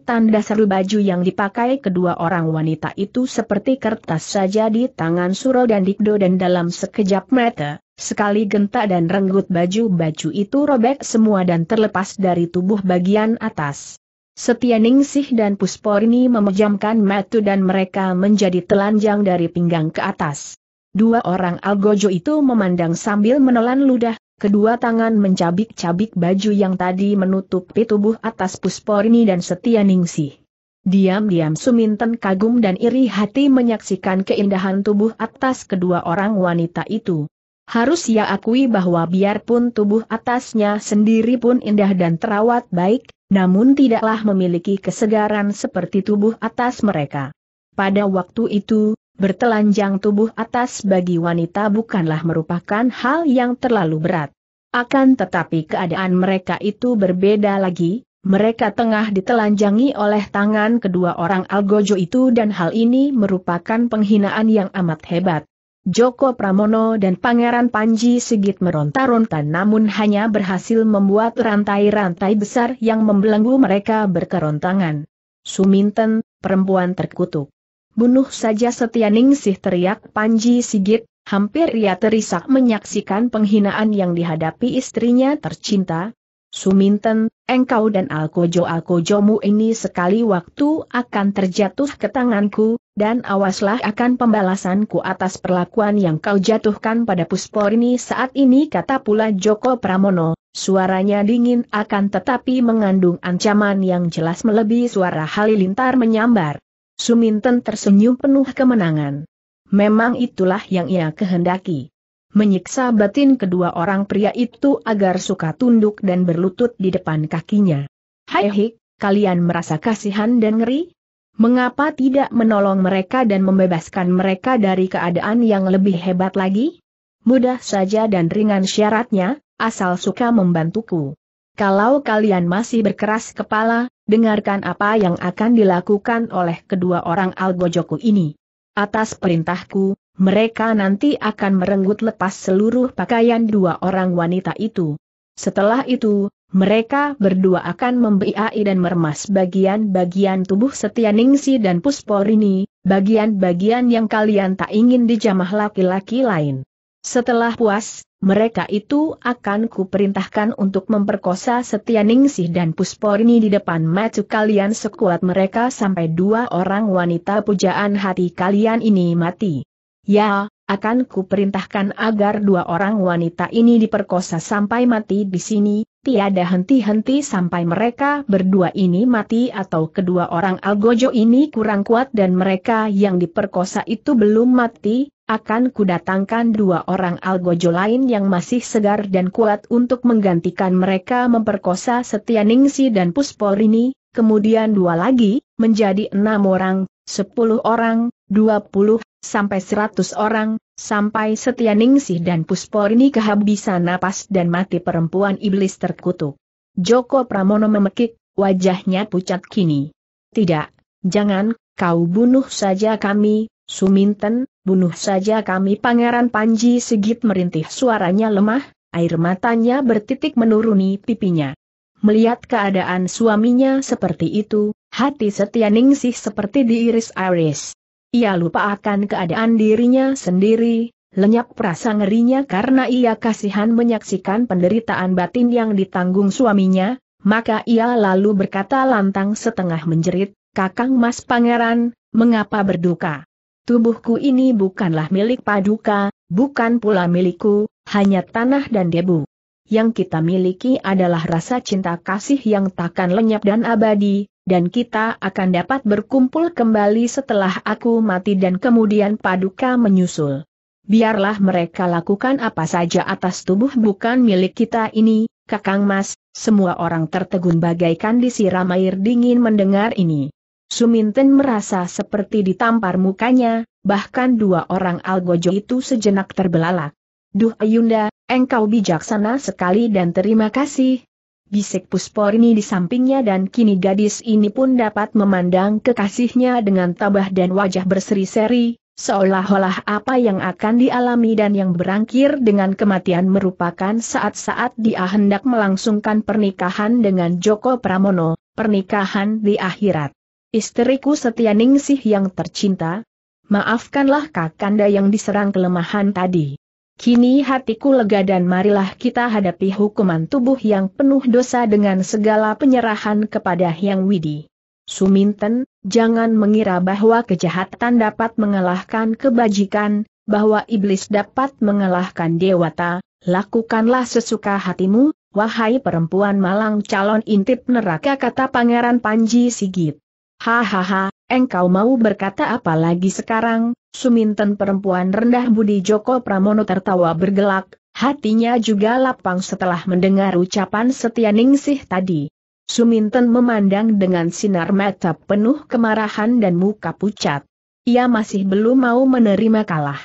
tanda seru. Baju yang dipakai kedua orang wanita itu seperti kertas saja di tangan Suro dan Dikdo, dan dalam sekejap mata, sekali gentak dan renggut baju-baju itu robek semua dan terlepas dari tubuh bagian atas. Setianingsih dan Pusporini memejamkan mata dan mereka menjadi telanjang dari pinggang ke atas. Dua orang Algojo itu memandang sambil menelan ludah. Kedua tangan mencabik-cabik baju yang tadi menutupi tubuh atas Pusporini dan Setianingsih. Diam-diam Suminten kagum dan iri hati menyaksikan keindahan tubuh atas kedua orang wanita itu. Harus ia akui bahwa biarpun tubuh atasnya sendiri pun indah dan terawat baik, namun tidaklah memiliki kesegaran seperti tubuh atas mereka. Pada waktu itu, bertelanjang tubuh atas bagi wanita bukanlah merupakan hal yang terlalu berat. Akan tetapi keadaan mereka itu berbeda lagi, mereka tengah ditelanjangi oleh tangan kedua orang Algojo itu dan hal ini merupakan penghinaan yang amat hebat. Joko Pramono dan Pangeran Panji Sigit meronta-ronta namun hanya berhasil membuat rantai-rantai besar yang membelenggu mereka berkerontangan. Suminten, perempuan terkutuk. Bunuh saja Setianingsih, teriak Panji Sigit, hampir ia terisak menyaksikan penghinaan yang dihadapi istrinya tercinta. Suminten, engkau dan alkojo-alkojomu ini sekali waktu akan terjatuh ke tanganku, dan awaslah akan pembalasanku atas perlakuan yang kau jatuhkan pada Pusporini saat ini, kata pula Joko Pramono. Suaranya dingin akan tetapi mengandung ancaman yang jelas melebihi suara halilintar menyambar. Suminten tersenyum penuh kemenangan. Memang itulah yang ia kehendaki. Menyiksa batin kedua orang pria itu agar suka tunduk dan berlutut di depan kakinya. Hai, kalian merasa kasihan dan ngeri? Mengapa tidak menolong mereka dan membebaskan mereka dari keadaan yang lebih hebat lagi? Mudah saja dan ringan syaratnya, asal suka membantuku. Kalau kalian masih berkeras kepala, dengarkan apa yang akan dilakukan oleh kedua orang Algojoku ini. Atas perintahku, mereka nanti akan merenggut lepas seluruh pakaian dua orang wanita itu. Setelah itu, mereka berdua akan membiai dan meremas bagian-bagian tubuh Setianingsih dan Pusporini, bagian-bagian yang kalian tak ingin dijamah laki-laki lain. Setelah puas, mereka itu akan kuperintahkan untuk memperkosa Setianingsih dan Pusporini di depan mata kalian sekuat mereka sampai dua orang wanita pujaan hati kalian ini mati. Ya, akan kuperintahkan agar dua orang wanita ini diperkosa sampai mati di sini, tiada henti-henti sampai mereka berdua ini mati atau kedua orang algojo ini kurang kuat dan mereka yang diperkosa itu belum mati, akan kudatangkan dua orang algojo lain yang masih segar dan kuat untuk menggantikan mereka memperkosa Setianingsih dan Pusporini, kemudian dua lagi, menjadi 6 orang, 10 orang, 20, sampai 100 orang, sampai Setianingsih dan Pusporini kehabisan napas dan mati perempuan iblis terkutuk. Joko Pramono memekik, wajahnya pucat kini. Tidak, jangan, kau bunuh saja kami, Suminten, bunuh saja kami. Pangeran Panji Sigit merintih, suaranya lemah, air matanya bertitik menuruni pipinya. Melihat keadaan suaminya seperti itu, hati Setianingsih seperti diiris-iris. Ia lupa akan keadaan dirinya sendiri, lenyap perasa ngerinya karena ia kasihan menyaksikan penderitaan batin yang ditanggung suaminya, maka ia lalu berkata lantang setengah menjerit, "Kakang Mas Pangeran, mengapa berduka? Tubuhku ini bukanlah milik Paduka, bukan pula milikku, hanya tanah dan debu. Yang kita miliki adalah rasa cinta kasih yang takkan lenyap dan abadi. Dan kita akan dapat berkumpul kembali setelah aku mati dan kemudian Paduka menyusul. Biarlah mereka lakukan apa saja atas tubuh bukan milik kita ini, Kakang Mas." Semua orang tertegun bagaikan disiram air dingin mendengar ini. Suminten merasa seperti ditampar mukanya, bahkan dua orang algojo itu sejenak terbelalak. "Duh Ayunda, engkau bijaksana sekali dan terima kasih," bisik Pusporini di sampingnya, dan kini gadis ini pun dapat memandang kekasihnya dengan tabah dan wajah berseri-seri, seolah-olah apa yang akan dialami dan yang berangkir dengan kematian merupakan saat-saat dia hendak melangsungkan pernikahan dengan Joko Pramono, pernikahan di akhirat. "Istriku Setianingsih yang tercinta, maafkanlah Kakanda yang diserang kelemahan tadi. Kini hatiku lega dan marilah kita hadapi hukuman tubuh yang penuh dosa dengan segala penyerahan kepada Hyang Widi. Suminten, jangan mengira bahwa kejahatan dapat mengalahkan kebajikan, bahwa iblis dapat mengalahkan dewata, lakukanlah sesuka hatimu, wahai perempuan malang calon intip neraka," kata Pangeran Panji Sigit. "Hahaha, engkau mau berkata apa lagi sekarang, Suminten perempuan rendah budi?" Joko Pramono tertawa bergelak, hatinya juga lapang setelah mendengar ucapan Setianingsih tadi. Suminten memandang dengan sinar mata penuh kemarahan dan muka pucat. Ia masih belum mau menerima kalah.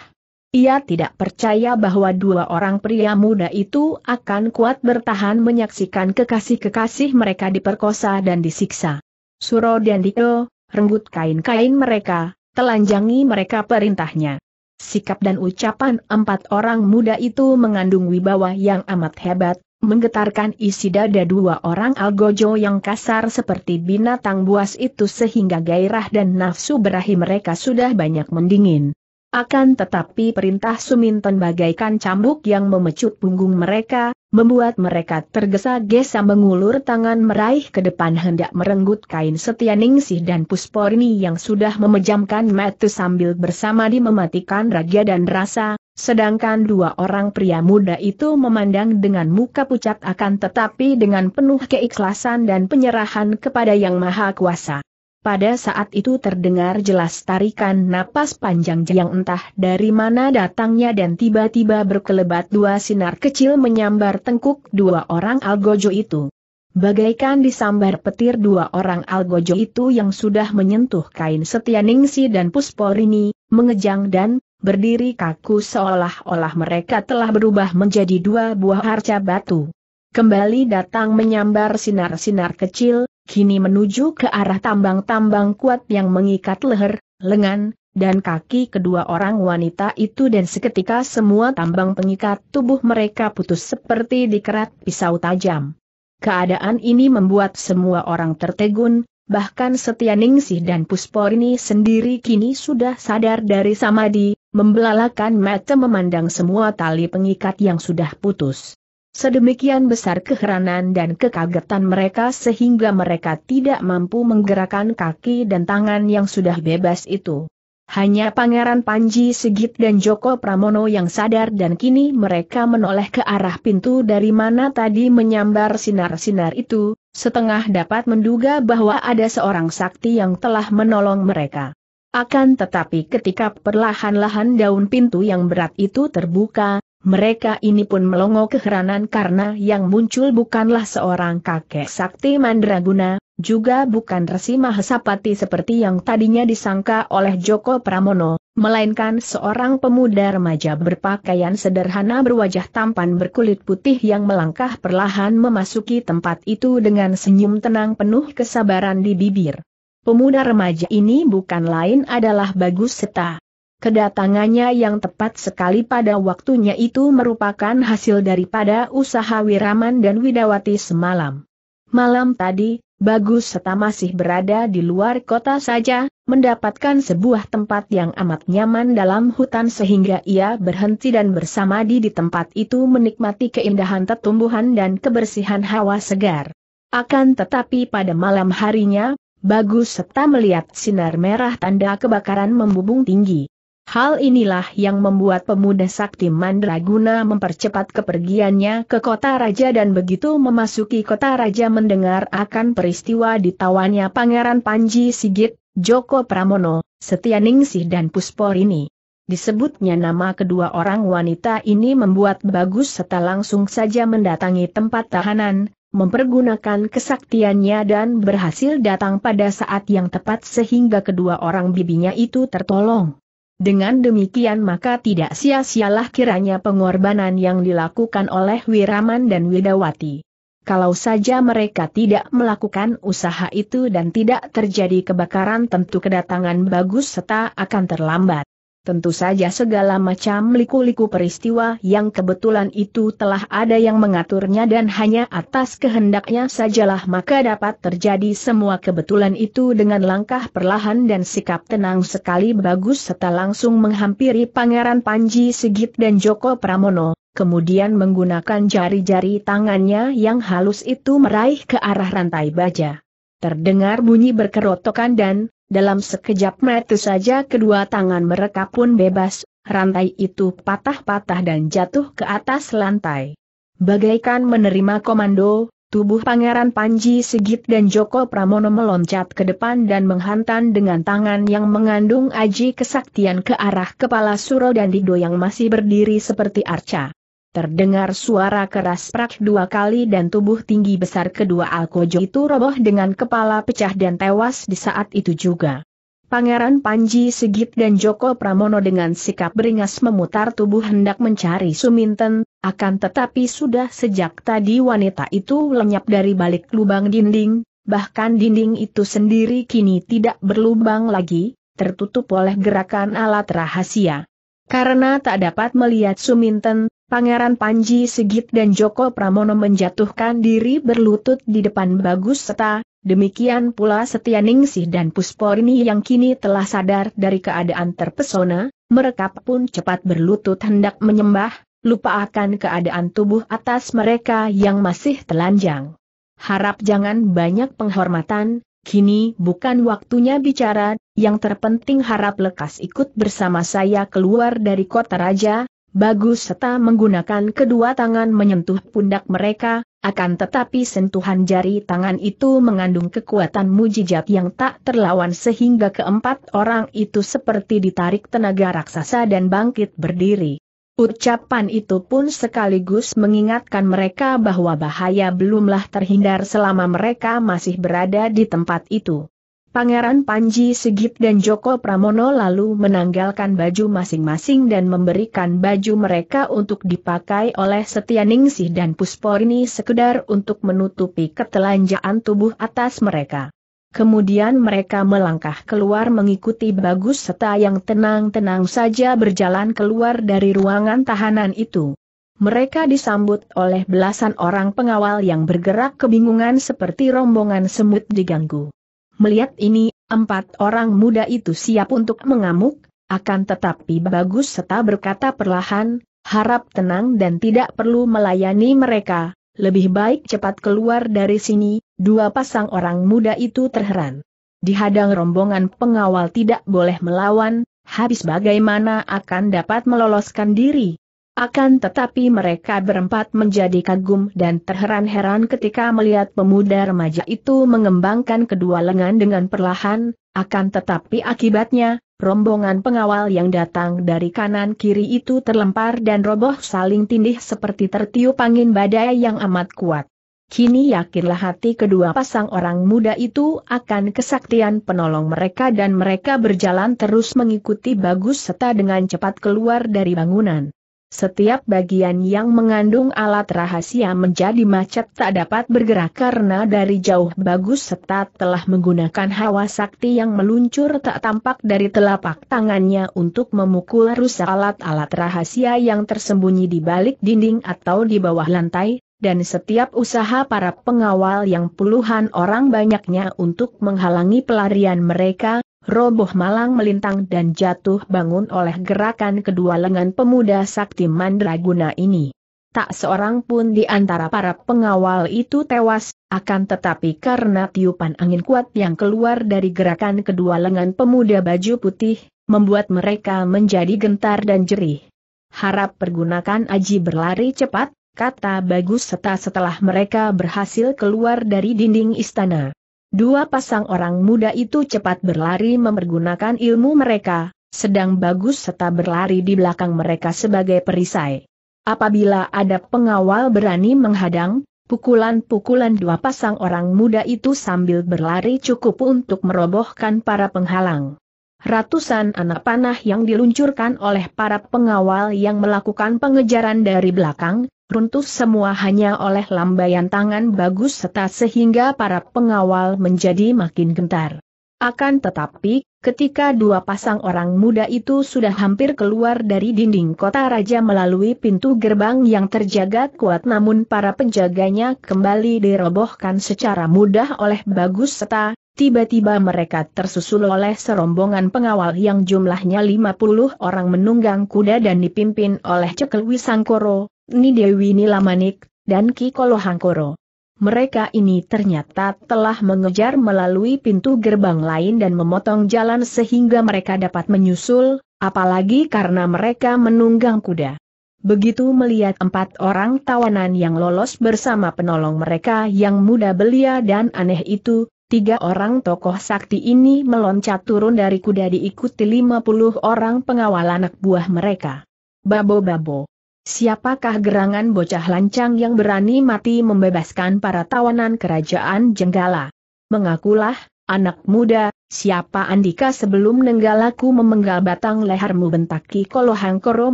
Ia tidak percaya bahwa dua orang pria muda itu akan kuat bertahan menyaksikan kekasih-kekasih mereka diperkosa dan disiksa. "Suro dan Dito, renggut kain-kain mereka, telanjangi mereka," perintahnya. Sikap dan ucapan 4 orang muda itu mengandung wibawa yang amat hebat, menggetarkan isi dada 2 orang algojo yang kasar seperti binatang buas itu sehingga gairah dan nafsu berahi mereka sudah banyak mendingin. Akan tetapi perintah Suminten bagaikan cambuk yang memecut punggung mereka, membuat mereka tergesa-gesa mengulur tangan meraih ke depan hendak merenggut kain Setianingsih dan Pusporini yang sudah memejamkan mata sambil bersamadi mematikan raga dan rasa, sedangkan 2 orang pria muda itu memandang dengan muka pucat akan tetapi dengan penuh keikhlasan dan penyerahan kepada Yang Maha Kuasa. Pada saat itu terdengar jelas tarikan napas panjang yang entah dari mana datangnya dan tiba-tiba berkelebat 2 sinar kecil menyambar tengkuk 2 orang algojo itu. Bagaikan disambar petir 2 orang algojo itu yang sudah menyentuh kain Setianingsih dan Pusporini, mengejang dan berdiri kaku seolah-olah mereka telah berubah menjadi 2 buah arca batu. Kembali datang menyambar sinar-sinar kecil, kini menuju ke arah tambang-tambang kuat yang mengikat leher, lengan, dan kaki kedua orang wanita itu dan seketika semua tambang pengikat tubuh mereka putus seperti dikerat pisau tajam. Keadaan ini membuat semua orang tertegun, bahkan Setianingsih dan Pusporini sendiri kini sudah sadar dari samadhi, membelalakan mata memandang semua tali pengikat yang sudah putus. Sedemikian besar keheranan dan kekagetan mereka sehingga mereka tidak mampu menggerakkan kaki dan tangan yang sudah bebas itu. Hanya Pangeran Panji Sigit dan Joko Pramono yang sadar dan kini mereka menoleh ke arah pintu dari mana tadi menyambar sinar-sinar itu, setengah dapat menduga bahwa ada seorang sakti yang telah menolong mereka. Akan tetapi ketika perlahan-lahan daun pintu yang berat itu terbuka, mereka ini pun melongo keheranan karena yang muncul bukanlah seorang kakek sakti mandraguna, juga bukan Resi Mahesapati seperti yang tadinya disangka oleh Joko Pramono, melainkan seorang pemuda remaja berpakaian sederhana berwajah tampan berkulit putih yang melangkah perlahan memasuki tempat itu dengan senyum tenang penuh kesabaran di bibir. Pemuda remaja ini bukan lain adalah Bagus Seta. Kedatangannya yang tepat sekali pada waktunya itu merupakan hasil daripada usaha Wiraman dan Widawati semalam. Malam tadi, Bagus Seta masih berada di luar kota saja, mendapatkan sebuah tempat yang amat nyaman dalam hutan sehingga ia berhenti dan bersamadi di tempat itu menikmati keindahan tumbuhan dan kebersihan hawa segar. Akan tetapi pada malam harinya, Bagus Seta melihat sinar merah tanda kebakaran membumbung tinggi. Hal inilah yang membuat pemuda sakti mandraguna mempercepat kepergiannya ke Kota Raja dan begitu memasuki Kota Raja mendengar akan peristiwa ditawannya Pangeran Panji Sigit, Joko Pramono, Setianingsih dan Pusporini. Disebutnya nama kedua orang wanita ini membuat Bagus Seta langsung saja mendatangi tempat tahanan, mempergunakan kesaktiannya dan berhasil datang pada saat yang tepat sehingga kedua orang bibinya itu tertolong. Dengan demikian maka tidak sia-sialah kiranya pengorbanan yang dilakukan oleh Wiraman dan Widawati. Kalau saja mereka tidak melakukan usaha itu dan tidak terjadi kebakaran tentu kedatangan Bagus Seta akan terlambat. Tentu saja segala macam liku-liku peristiwa yang kebetulan itu telah ada yang mengaturnya dan hanya atas kehendaknya sajalah maka dapat terjadi semua kebetulan itu. Dengan langkah perlahan dan sikap tenang sekali Bagus Seta langsung menghampiri Pangeran Panji Sigit dan Joko Pramono, kemudian menggunakan jari-jari tangannya yang halus itu meraih ke arah rantai baja. Terdengar bunyi berkerotokan dan dalam sekejap mata saja kedua tangan mereka pun bebas, rantai itu patah-patah dan jatuh ke atas lantai. Bagaikan menerima komando, tubuh Pangeran Panji Sigit dan Joko Pramono meloncat ke depan dan menghantam dengan tangan yang mengandung aji kesaktian ke arah kepala Suro dan Dido yang masih berdiri seperti arca. Terdengar suara keras prak dua kali dan tubuh tinggi besar kedua alkojo itu roboh dengan kepala pecah dan tewas di saat itu juga. Pangeran Panji Sigit dan Joko Pramono dengan sikap beringas memutar tubuh hendak mencari Suminten, akan tetapi sudah sejak tadi wanita itu lenyap dari balik lubang dinding, bahkan dinding itu sendiri kini tidak berlubang lagi, tertutup oleh gerakan alat rahasia. Karena tak dapat melihat Suminten, Pangeran Panji Sigit dan Joko Pramono menjatuhkan diri berlutut di depan Bagus Seta, demikian pula Setianingsih dan Pusporini yang kini telah sadar dari keadaan terpesona, mereka pun cepat berlutut hendak menyembah, lupa akan keadaan tubuh atas mereka yang masih telanjang. Harap jangan banyak penghormatan, kini bukan waktunya bicara, yang terpenting harap lekas ikut bersama saya keluar dari Kota Raja. Bagus Seta menggunakan kedua tangan menyentuh pundak mereka, akan tetapi sentuhan jari tangan itu mengandung kekuatan mujizat yang tak terlawan sehingga keempat orang itu seperti ditarik tenaga raksasa dan bangkit berdiri. Ucapan itu pun sekaligus mengingatkan mereka bahwa bahaya belumlah terhindar selama mereka masih berada di tempat itu. Pangeran Panji Sigit dan Joko Pramono lalu menanggalkan baju masing-masing dan memberikan baju mereka untuk dipakai oleh Setianingsih dan Pusporini sekedar untuk menutupi ketelanjaan tubuh atas mereka. Kemudian mereka melangkah keluar mengikuti Bagus Seta yang tenang-tenang saja berjalan keluar dari ruangan tahanan itu. Mereka disambut oleh belasan orang pengawal yang bergerak kebingungan seperti rombongan semut diganggu. Melihat ini, empat orang muda itu siap untuk mengamuk, akan tetapi Bagus Seta berkata perlahan, harap tenang dan tidak perlu melayani mereka, lebih baik cepat keluar dari sini. Dua pasang orang muda itu terheran. Dihadang rombongan pengawal tidak boleh melawan, habis bagaimana akan dapat meloloskan diri? Akan tetapi mereka berempat menjadi kagum dan terheran-heran ketika melihat pemuda remaja itu mengembangkan kedua lengan dengan perlahan, akan tetapi akibatnya, rombongan pengawal yang datang dari kanan-kiri itu terlempar dan roboh saling tindih seperti tertiup angin badai yang amat kuat. Kini yakinlah hati kedua pasang orang muda itu akan kesaktian penolong mereka dan mereka berjalan terus mengikuti Bagus Seta dengan cepat keluar dari bangunan. Setiap bagian yang mengandung alat rahasia menjadi macet tak dapat bergerak karena dari jauh Bagus Seta telah menggunakan hawa sakti yang meluncur tak tampak dari telapak tangannya untuk memukul rusak alat-alat rahasia yang tersembunyi di balik dinding atau di bawah lantai, dan setiap usaha para pengawal yang puluhan orang banyaknya untuk menghalangi pelarian mereka, roboh malang melintang dan jatuh bangun oleh gerakan kedua lengan pemuda sakti mandraguna ini. Tak seorang pun di antara para pengawal itu tewas, akan tetapi karena tiupan angin kuat yang keluar dari gerakan kedua lengan pemuda baju putih, membuat mereka menjadi gentar dan jerih. "Harap pergunakan aji berlari cepat," kata Bagus Seta setelah mereka berhasil keluar dari dinding istana. Dua pasang orang muda itu cepat berlari mempergunakan ilmu mereka, sedang Bagus Seta berlari di belakang mereka sebagai perisai. Apabila ada pengawal berani menghadang, pukulan-pukulan dua pasang orang muda itu sambil berlari cukup untuk merobohkan para penghalang. Ratusan anak panah yang diluncurkan oleh para pengawal yang melakukan pengejaran dari belakang, runtuh semua hanya oleh lambaian tangan Bagus Seta sehingga para pengawal menjadi makin gentar. Akan tetapi, ketika dua pasang orang muda itu sudah hampir keluar dari dinding kota raja melalui pintu gerbang yang terjaga kuat namun para penjaganya kembali dirobohkan secara mudah oleh Bagus Seta, tiba-tiba mereka tersusul oleh serombongan pengawal yang jumlahnya 50 orang menunggang kuda dan dipimpin oleh Cekel Wisangkoro, Ni Dewi Nilamanik, dan Ki Kolohangkoro. Mereka ini ternyata telah mengejar melalui pintu gerbang lain dan memotong jalan sehingga mereka dapat menyusul, apalagi karena mereka menunggang kuda. Begitu melihat empat orang tawanan yang lolos bersama penolong mereka yang muda belia dan aneh itu, tiga orang tokoh sakti ini meloncat turun dari kuda diikuti 50 orang pengawal anak buah mereka. "Babo-babo, siapakah gerangan bocah lancang yang berani mati membebaskan para tawanan kerajaan Jenggala? Mengakulah, anak muda, siapa andika sebelum nenggalaku memenggal batang lehermu," bentak Ki Kolohangkoro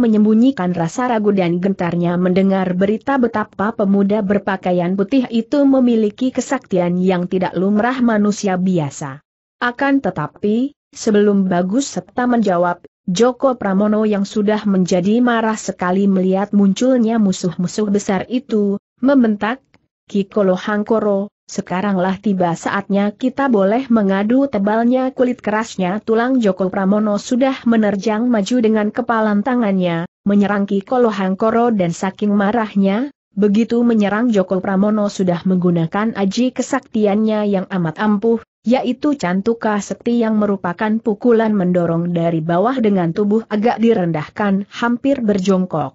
menyembunyikan rasa ragu dan gentarnya mendengar berita betapa pemuda berpakaian putih itu memiliki kesaktian yang tidak lumrah manusia biasa. Akan tetapi, sebelum Bagus Seta menjawab, Joko Pramono yang sudah menjadi marah sekali melihat munculnya musuh-musuh besar itu, membentak, "Ki Kolohangkoro, sekaranglah tiba saatnya kita boleh mengadu tebalnya kulit kerasnya tulang." Joko Pramono sudah menerjang maju dengan kepalan tangannya, menyerang Ki Kolohangkoro dan saking marahnya, begitu menyerang Joko Pramono sudah menggunakan aji kesaktiannya yang amat ampuh, yaitu cantuka seti yang merupakan pukulan mendorong dari bawah dengan tubuh agak direndahkan hampir berjongkok.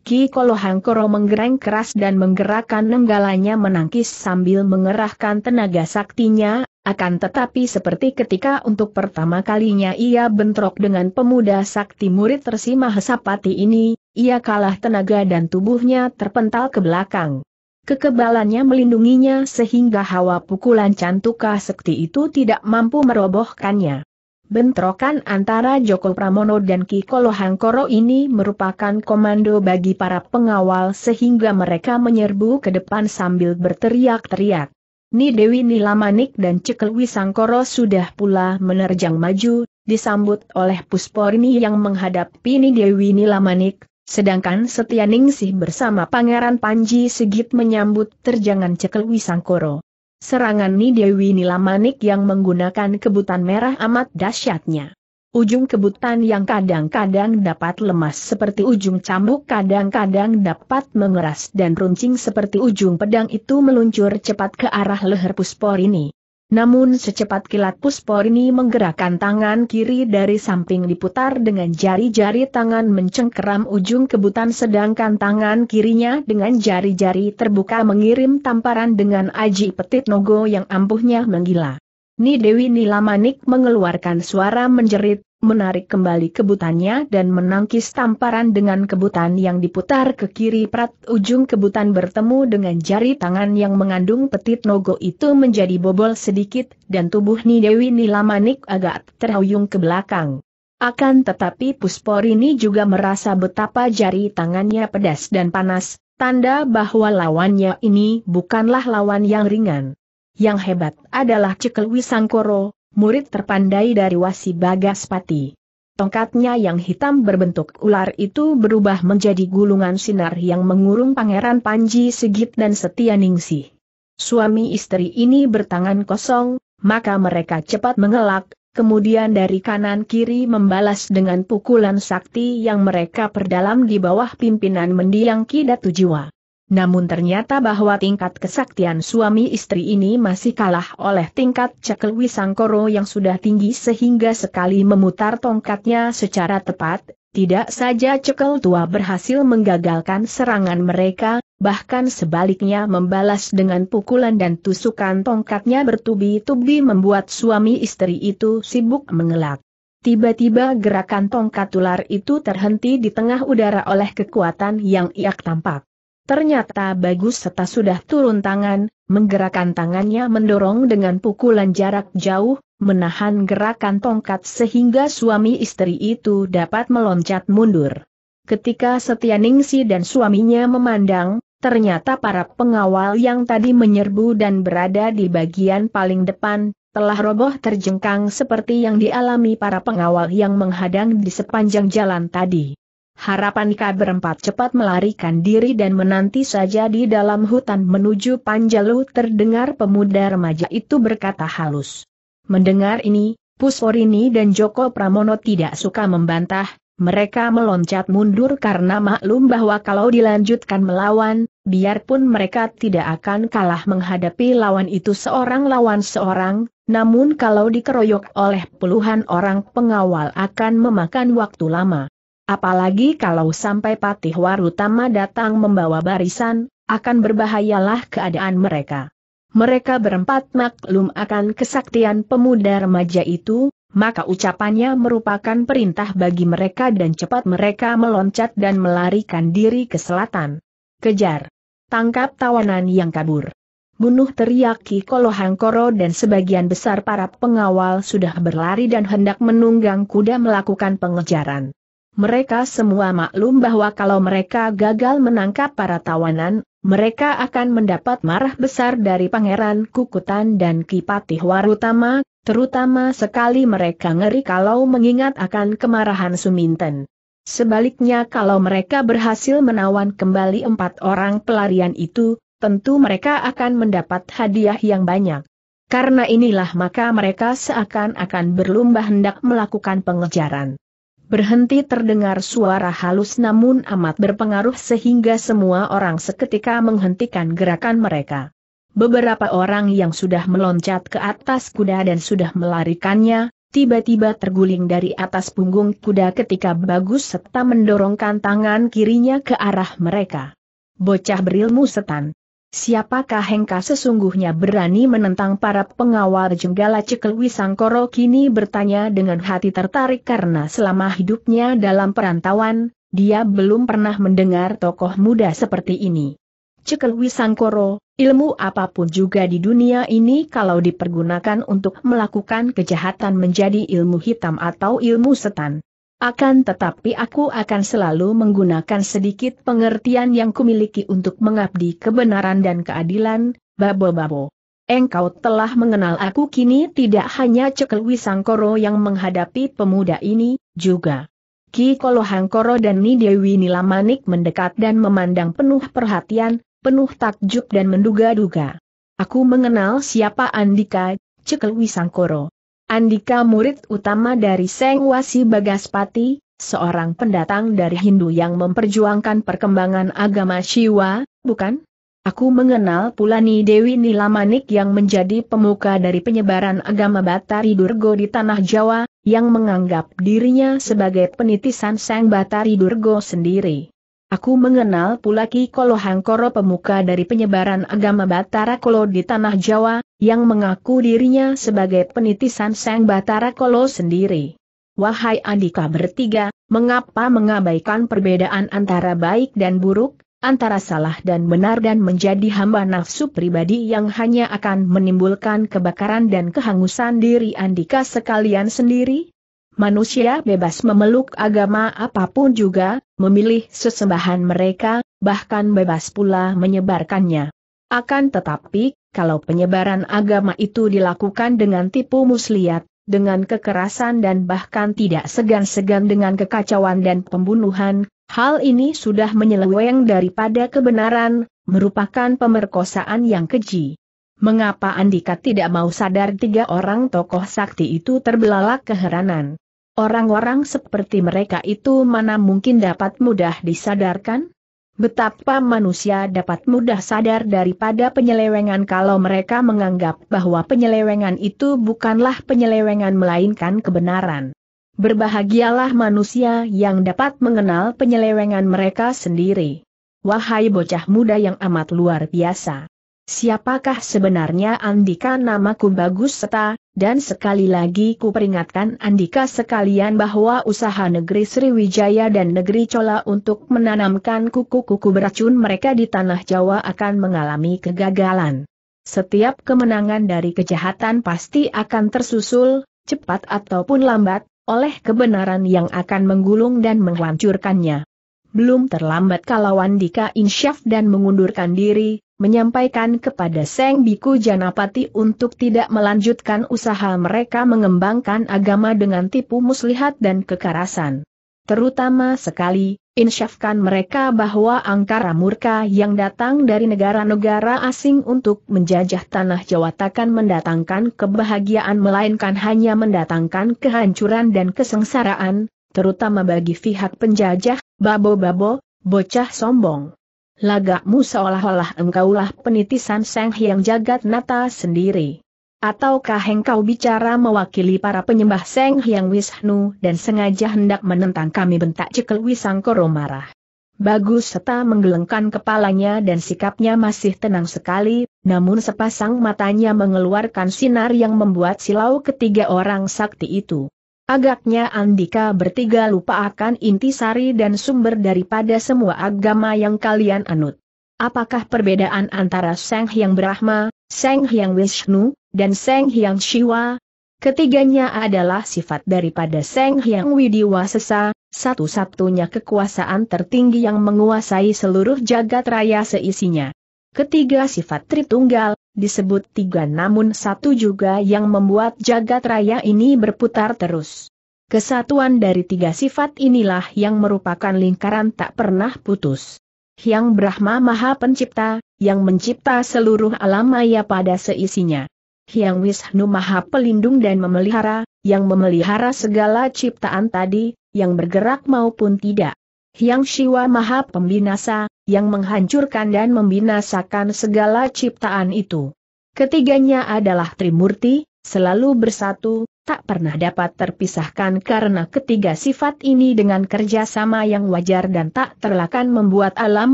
Ki Kolohangkoro menggereng keras dan menggerakkan nenggalanya menangkis sambil mengerahkan tenaga saktinya, akan tetapi seperti ketika untuk pertama kalinya ia bentrok dengan pemuda sakti murid Resi Mahesapati ini, ia kalah tenaga dan tubuhnya terpental ke belakang. Kekebalannya melindunginya sehingga hawa pukulan cantuka sekti itu tidak mampu merobohkannya. Bentrokan antara Joko Pramono dan Ki Kolohangkoro ini merupakan komando bagi para pengawal sehingga mereka menyerbu ke depan sambil berteriak-teriak. Ni Dewi Nilamanik dan Cekel Wisangkoro sudah pula menerjang maju, disambut oleh Pusporini yang menghadapi Ni Dewi Nilamanik. Sedangkan Setianingsih bersama Pangeran Panji Sigit menyambut terjangan Cekel Wisangkoro. Serangan Ni Dewi Nilamanik yang menggunakan kebutan merah amat dahsyatnya. Ujung kebutan yang kadang-kadang dapat lemas seperti ujung cambuk, kadang-kadang dapat mengeras dan runcing seperti ujung pedang itu meluncur cepat ke arah leher Pusporini. Namun secepat kilat Pusporini menggerakkan tangan kiri dari samping diputar dengan jari-jari tangan mencengkeram ujung kebutan, sedangkan tangan kirinya dengan jari-jari terbuka mengirim tamparan dengan aji petit nogo yang ampuhnya menggila. Ni Dewi Nilamanik mengeluarkan suara menjerit, menarik kembali kebutannya dan menangkis tamparan dengan kebutan yang diputar ke kiri. Prat ujung kebutan bertemu dengan jari tangan yang mengandung petit nogo itu menjadi bobol sedikit dan tubuh Ni Dewi Nilamanik agak terhuyung ke belakang. Akan tetapi Pusporini juga merasa betapa jari tangannya pedas dan panas, tanda bahwa lawannya ini bukanlah lawan yang ringan. Yang hebat adalah Cekel Wisangkoro, murid terpandai dari Wasi Bagaspati. Tongkatnya yang hitam berbentuk ular itu berubah menjadi gulungan sinar yang mengurung Pangeran Panji Sigit dan Setianingsih. Suami istri ini bertangan kosong, maka mereka cepat mengelak, kemudian dari kanan kiri membalas dengan pukulan sakti yang mereka perdalam di bawah pimpinan mendiang Ki Datu Jiwa. Namun ternyata bahwa tingkat kesaktian suami istri ini masih kalah oleh tingkat Cekel Wisangkoro yang sudah tinggi, sehingga sekali memutar tongkatnya secara tepat, tidak saja Cekel tua berhasil menggagalkan serangan mereka, bahkan sebaliknya membalas dengan pukulan dan tusukan tongkatnya bertubi-tubi membuat suami istri itu sibuk mengelak. Tiba-tiba gerakan tongkat ular itu terhenti di tengah udara oleh kekuatan yang iak tampak. Ternyata Bagus Seta sudah turun tangan, menggerakkan tangannya mendorong dengan pukulan jarak jauh, menahan gerakan tongkat sehingga suami istri itu dapat meloncat mundur. Ketika Setianingsih dan suaminya memandang, ternyata para pengawal yang tadi menyerbu dan berada di bagian paling depan, telah roboh terjengkang seperti yang dialami para pengawal yang menghadang di sepanjang jalan tadi. Harapan mereka berempat cepat melarikan diri dan menanti saja di dalam hutan menuju Panjalu. Terdengar pemuda remaja itu berkata halus. Mendengar ini, Pusporini dan Joko Pramono tidak suka membantah, mereka meloncat mundur karena maklum bahwa kalau dilanjutkan melawan, biarpun mereka tidak akan kalah menghadapi lawan itu seorang lawan seorang, namun kalau dikeroyok oleh puluhan orang pengawal akan memakan waktu lama. Apalagi kalau sampai Patih Warutama datang membawa barisan, akan berbahayalah keadaan mereka. Mereka berempat maklum akan kesaktian pemuda remaja itu, maka ucapannya merupakan perintah bagi mereka dan cepat mereka meloncat dan melarikan diri ke selatan. Kejar! Tangkap tawanan yang kabur! Bunuh! Teriak Ki Kolohangkoro, dan sebagian besar para pengawal sudah berlari dan hendak menunggang kuda melakukan pengejaran. Mereka semua maklum bahwa kalau mereka gagal menangkap para tawanan, mereka akan mendapat marah besar dari Pangeran Kukutan dan Ki Patih Warutama, terutama sekali mereka ngeri kalau mengingat akan kemarahan Suminten. Sebaliknya kalau mereka berhasil menawan kembali empat orang pelarian itu, tentu mereka akan mendapat hadiah yang banyak. Karena inilah maka mereka seakan-akan berlomba hendak melakukan pengejaran. Berhenti! Terdengar suara halus namun amat berpengaruh sehingga semua orang seketika menghentikan gerakan mereka. Beberapa orang yang sudah meloncat ke atas kuda dan sudah melarikannya, tiba-tiba terguling dari atas punggung kuda ketika Bagus Seta mendorongkan tangan kirinya ke arah mereka. Bocah berilmu setan! Siapakah hengka sesungguhnya berani menentang para pengawal Jenggala? Cekel Wisangkoro kini bertanya dengan hati tertarik karena selama hidupnya dalam perantauan, dia belum pernah mendengar tokoh muda seperti ini. Cekel Wisangkoro, ilmu apapun juga di dunia ini kalau dipergunakan untuk melakukan kejahatan menjadi ilmu hitam atau ilmu setan. Akan tetapi aku akan selalu menggunakan sedikit pengertian yang kumiliki untuk mengabdi kebenaran dan keadilan. Babo-babo, engkau telah mengenal aku. Kini tidak hanya Cekel Wisangkoro yang menghadapi pemuda ini, juga Ki Kolohangkoro dan Ni Dewi Nilamanik mendekat dan memandang penuh perhatian, penuh takjub dan menduga-duga. Aku mengenal siapa Andika, Cekel Wisangkoro. Andika murid utama dari Sang Wasi Bagaspati, seorang pendatang dari Hindu yang memperjuangkan perkembangan agama Siwa, bukan? Aku mengenal pula Ni Dewi Nilamanik yang menjadi pemuka dari penyebaran agama Batari Durgo di Tanah Jawa, yang menganggap dirinya sebagai penitisan Sang Batari Durgo sendiri. Aku mengenal pula Ki Kolohangkoro, pemuka dari penyebaran agama Batara Kolo di Tanah Jawa, yang mengaku dirinya sebagai penitisan Sang Batara Kolo sendiri. Wahai Andika bertiga, mengapa mengabaikan perbedaan antara baik dan buruk? Antara salah dan benar dan menjadi hamba nafsu pribadi yang hanya akan menimbulkan kebakaran dan kehangusan diri Andika sekalian sendiri? Manusia bebas memeluk agama apapun juga, memilih sesembahan mereka, bahkan bebas pula menyebarkannya. Akan tetapi, kalau penyebaran agama itu dilakukan dengan tipu muslihat, dengan kekerasan dan bahkan tidak segan-segan dengan kekacauan dan pembunuhan, hal ini sudah menyeleweng daripada kebenaran, merupakan pemerkosaan yang keji. Mengapa Andika tidak mau sadar? Tiga orang tokoh sakti itu terbelalak keheranan. Orang-orang seperti mereka itu mana mungkin dapat mudah disadarkan? Betapa manusia dapat mudah sadar daripada penyelewengan kalau mereka menganggap bahwa penyelewengan itu bukanlah penyelewengan melainkan kebenaran. Berbahagialah manusia yang dapat mengenal penyelewengan mereka sendiri. Wahai bocah muda yang amat luar biasa. Siapakah sebenarnya Andika? Namaku Bagus Seta, dan sekali lagi ku peringatkan Andika sekalian bahwa usaha negeri Sriwijaya dan negeri Cola untuk menanamkan kuku-kuku beracun mereka di Tanah Jawa akan mengalami kegagalan. Setiap kemenangan dari kejahatan pasti akan tersusul, cepat ataupun lambat, oleh kebenaran yang akan menggulung dan menghancurkannya. Belum terlambat kalau Andika insyaf dan mengundurkan diri, menyampaikan kepada Sang Biku Janapati untuk tidak melanjutkan usaha mereka mengembangkan agama dengan tipu muslihat dan kekerasan. Terutama sekali, insyafkan mereka bahwa angkara murka yang datang dari negara-negara asing untuk menjajah Tanah Jawa takkan mendatangkan kebahagiaan melainkan hanya mendatangkan kehancuran dan kesengsaraan, terutama bagi pihak penjajah. Babo-babo, bocah sombong. Lagakmu seolah-olah engkaulah penitisan Sang Hyang Jagat Nata sendiri. Ataukah engkau bicara mewakili para penyembah Sang Hyang Wisnu dan sengaja hendak menentang kami? Bentak Cekel Wisangkoro marah. Bagus Seta menggelengkan kepalanya dan sikapnya masih tenang sekali, namun sepasang matanya mengeluarkan sinar yang membuat silau ketiga orang sakti itu. Agaknya Andika bertiga lupa akan intisari dan sumber daripada semua agama yang kalian anut. Apakah perbedaan antara Sang Hyang Brahma, Sang Hyang Wisnu, dan Sang Hyang Siwa? Ketiganya adalah sifat daripada Sang Hyang Widiwasesa, satu-satunya kekuasaan tertinggi yang menguasai seluruh jagat raya seisinya. Ketiga sifat Tritunggal, disebut tiga namun satu juga yang membuat jagat raya ini berputar terus. Kesatuan dari tiga sifat inilah yang merupakan lingkaran tak pernah putus. Hyang Brahma Maha Pencipta, yang mencipta seluruh alam maya pada seisinya. Hyang Wisnu Maha Pelindung dan Memelihara, yang memelihara segala ciptaan tadi, yang bergerak maupun tidak. Hyang Siwa Maha Pembinasa, yang menghancurkan dan membinasakan segala ciptaan itu. Ketiganya adalah Trimurti, selalu bersatu, tak pernah dapat terpisahkan karena ketiga sifat ini dengan kerjasama yang wajar dan tak terlakan membuat alam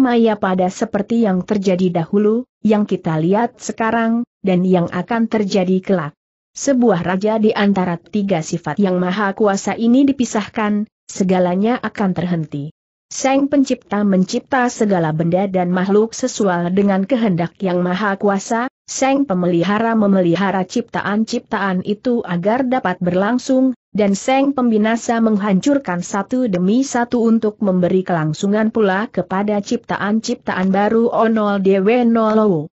maya pada seperti yang terjadi dahulu, yang kita lihat sekarang, dan yang akan terjadi kelak. Sebuah raja di antara tiga sifat yang maha kuasa ini dipisahkan, segalanya akan terhenti. Sang Pencipta mencipta segala benda dan makhluk sesuai dengan kehendak yang maha kuasa, Sang Pemelihara memelihara ciptaan-ciptaan itu agar dapat berlangsung, dan Sang Pembinasa menghancurkan satu demi satu untuk memberi kelangsungan pula kepada ciptaan-ciptaan baru. Onol Dewe Nolowo.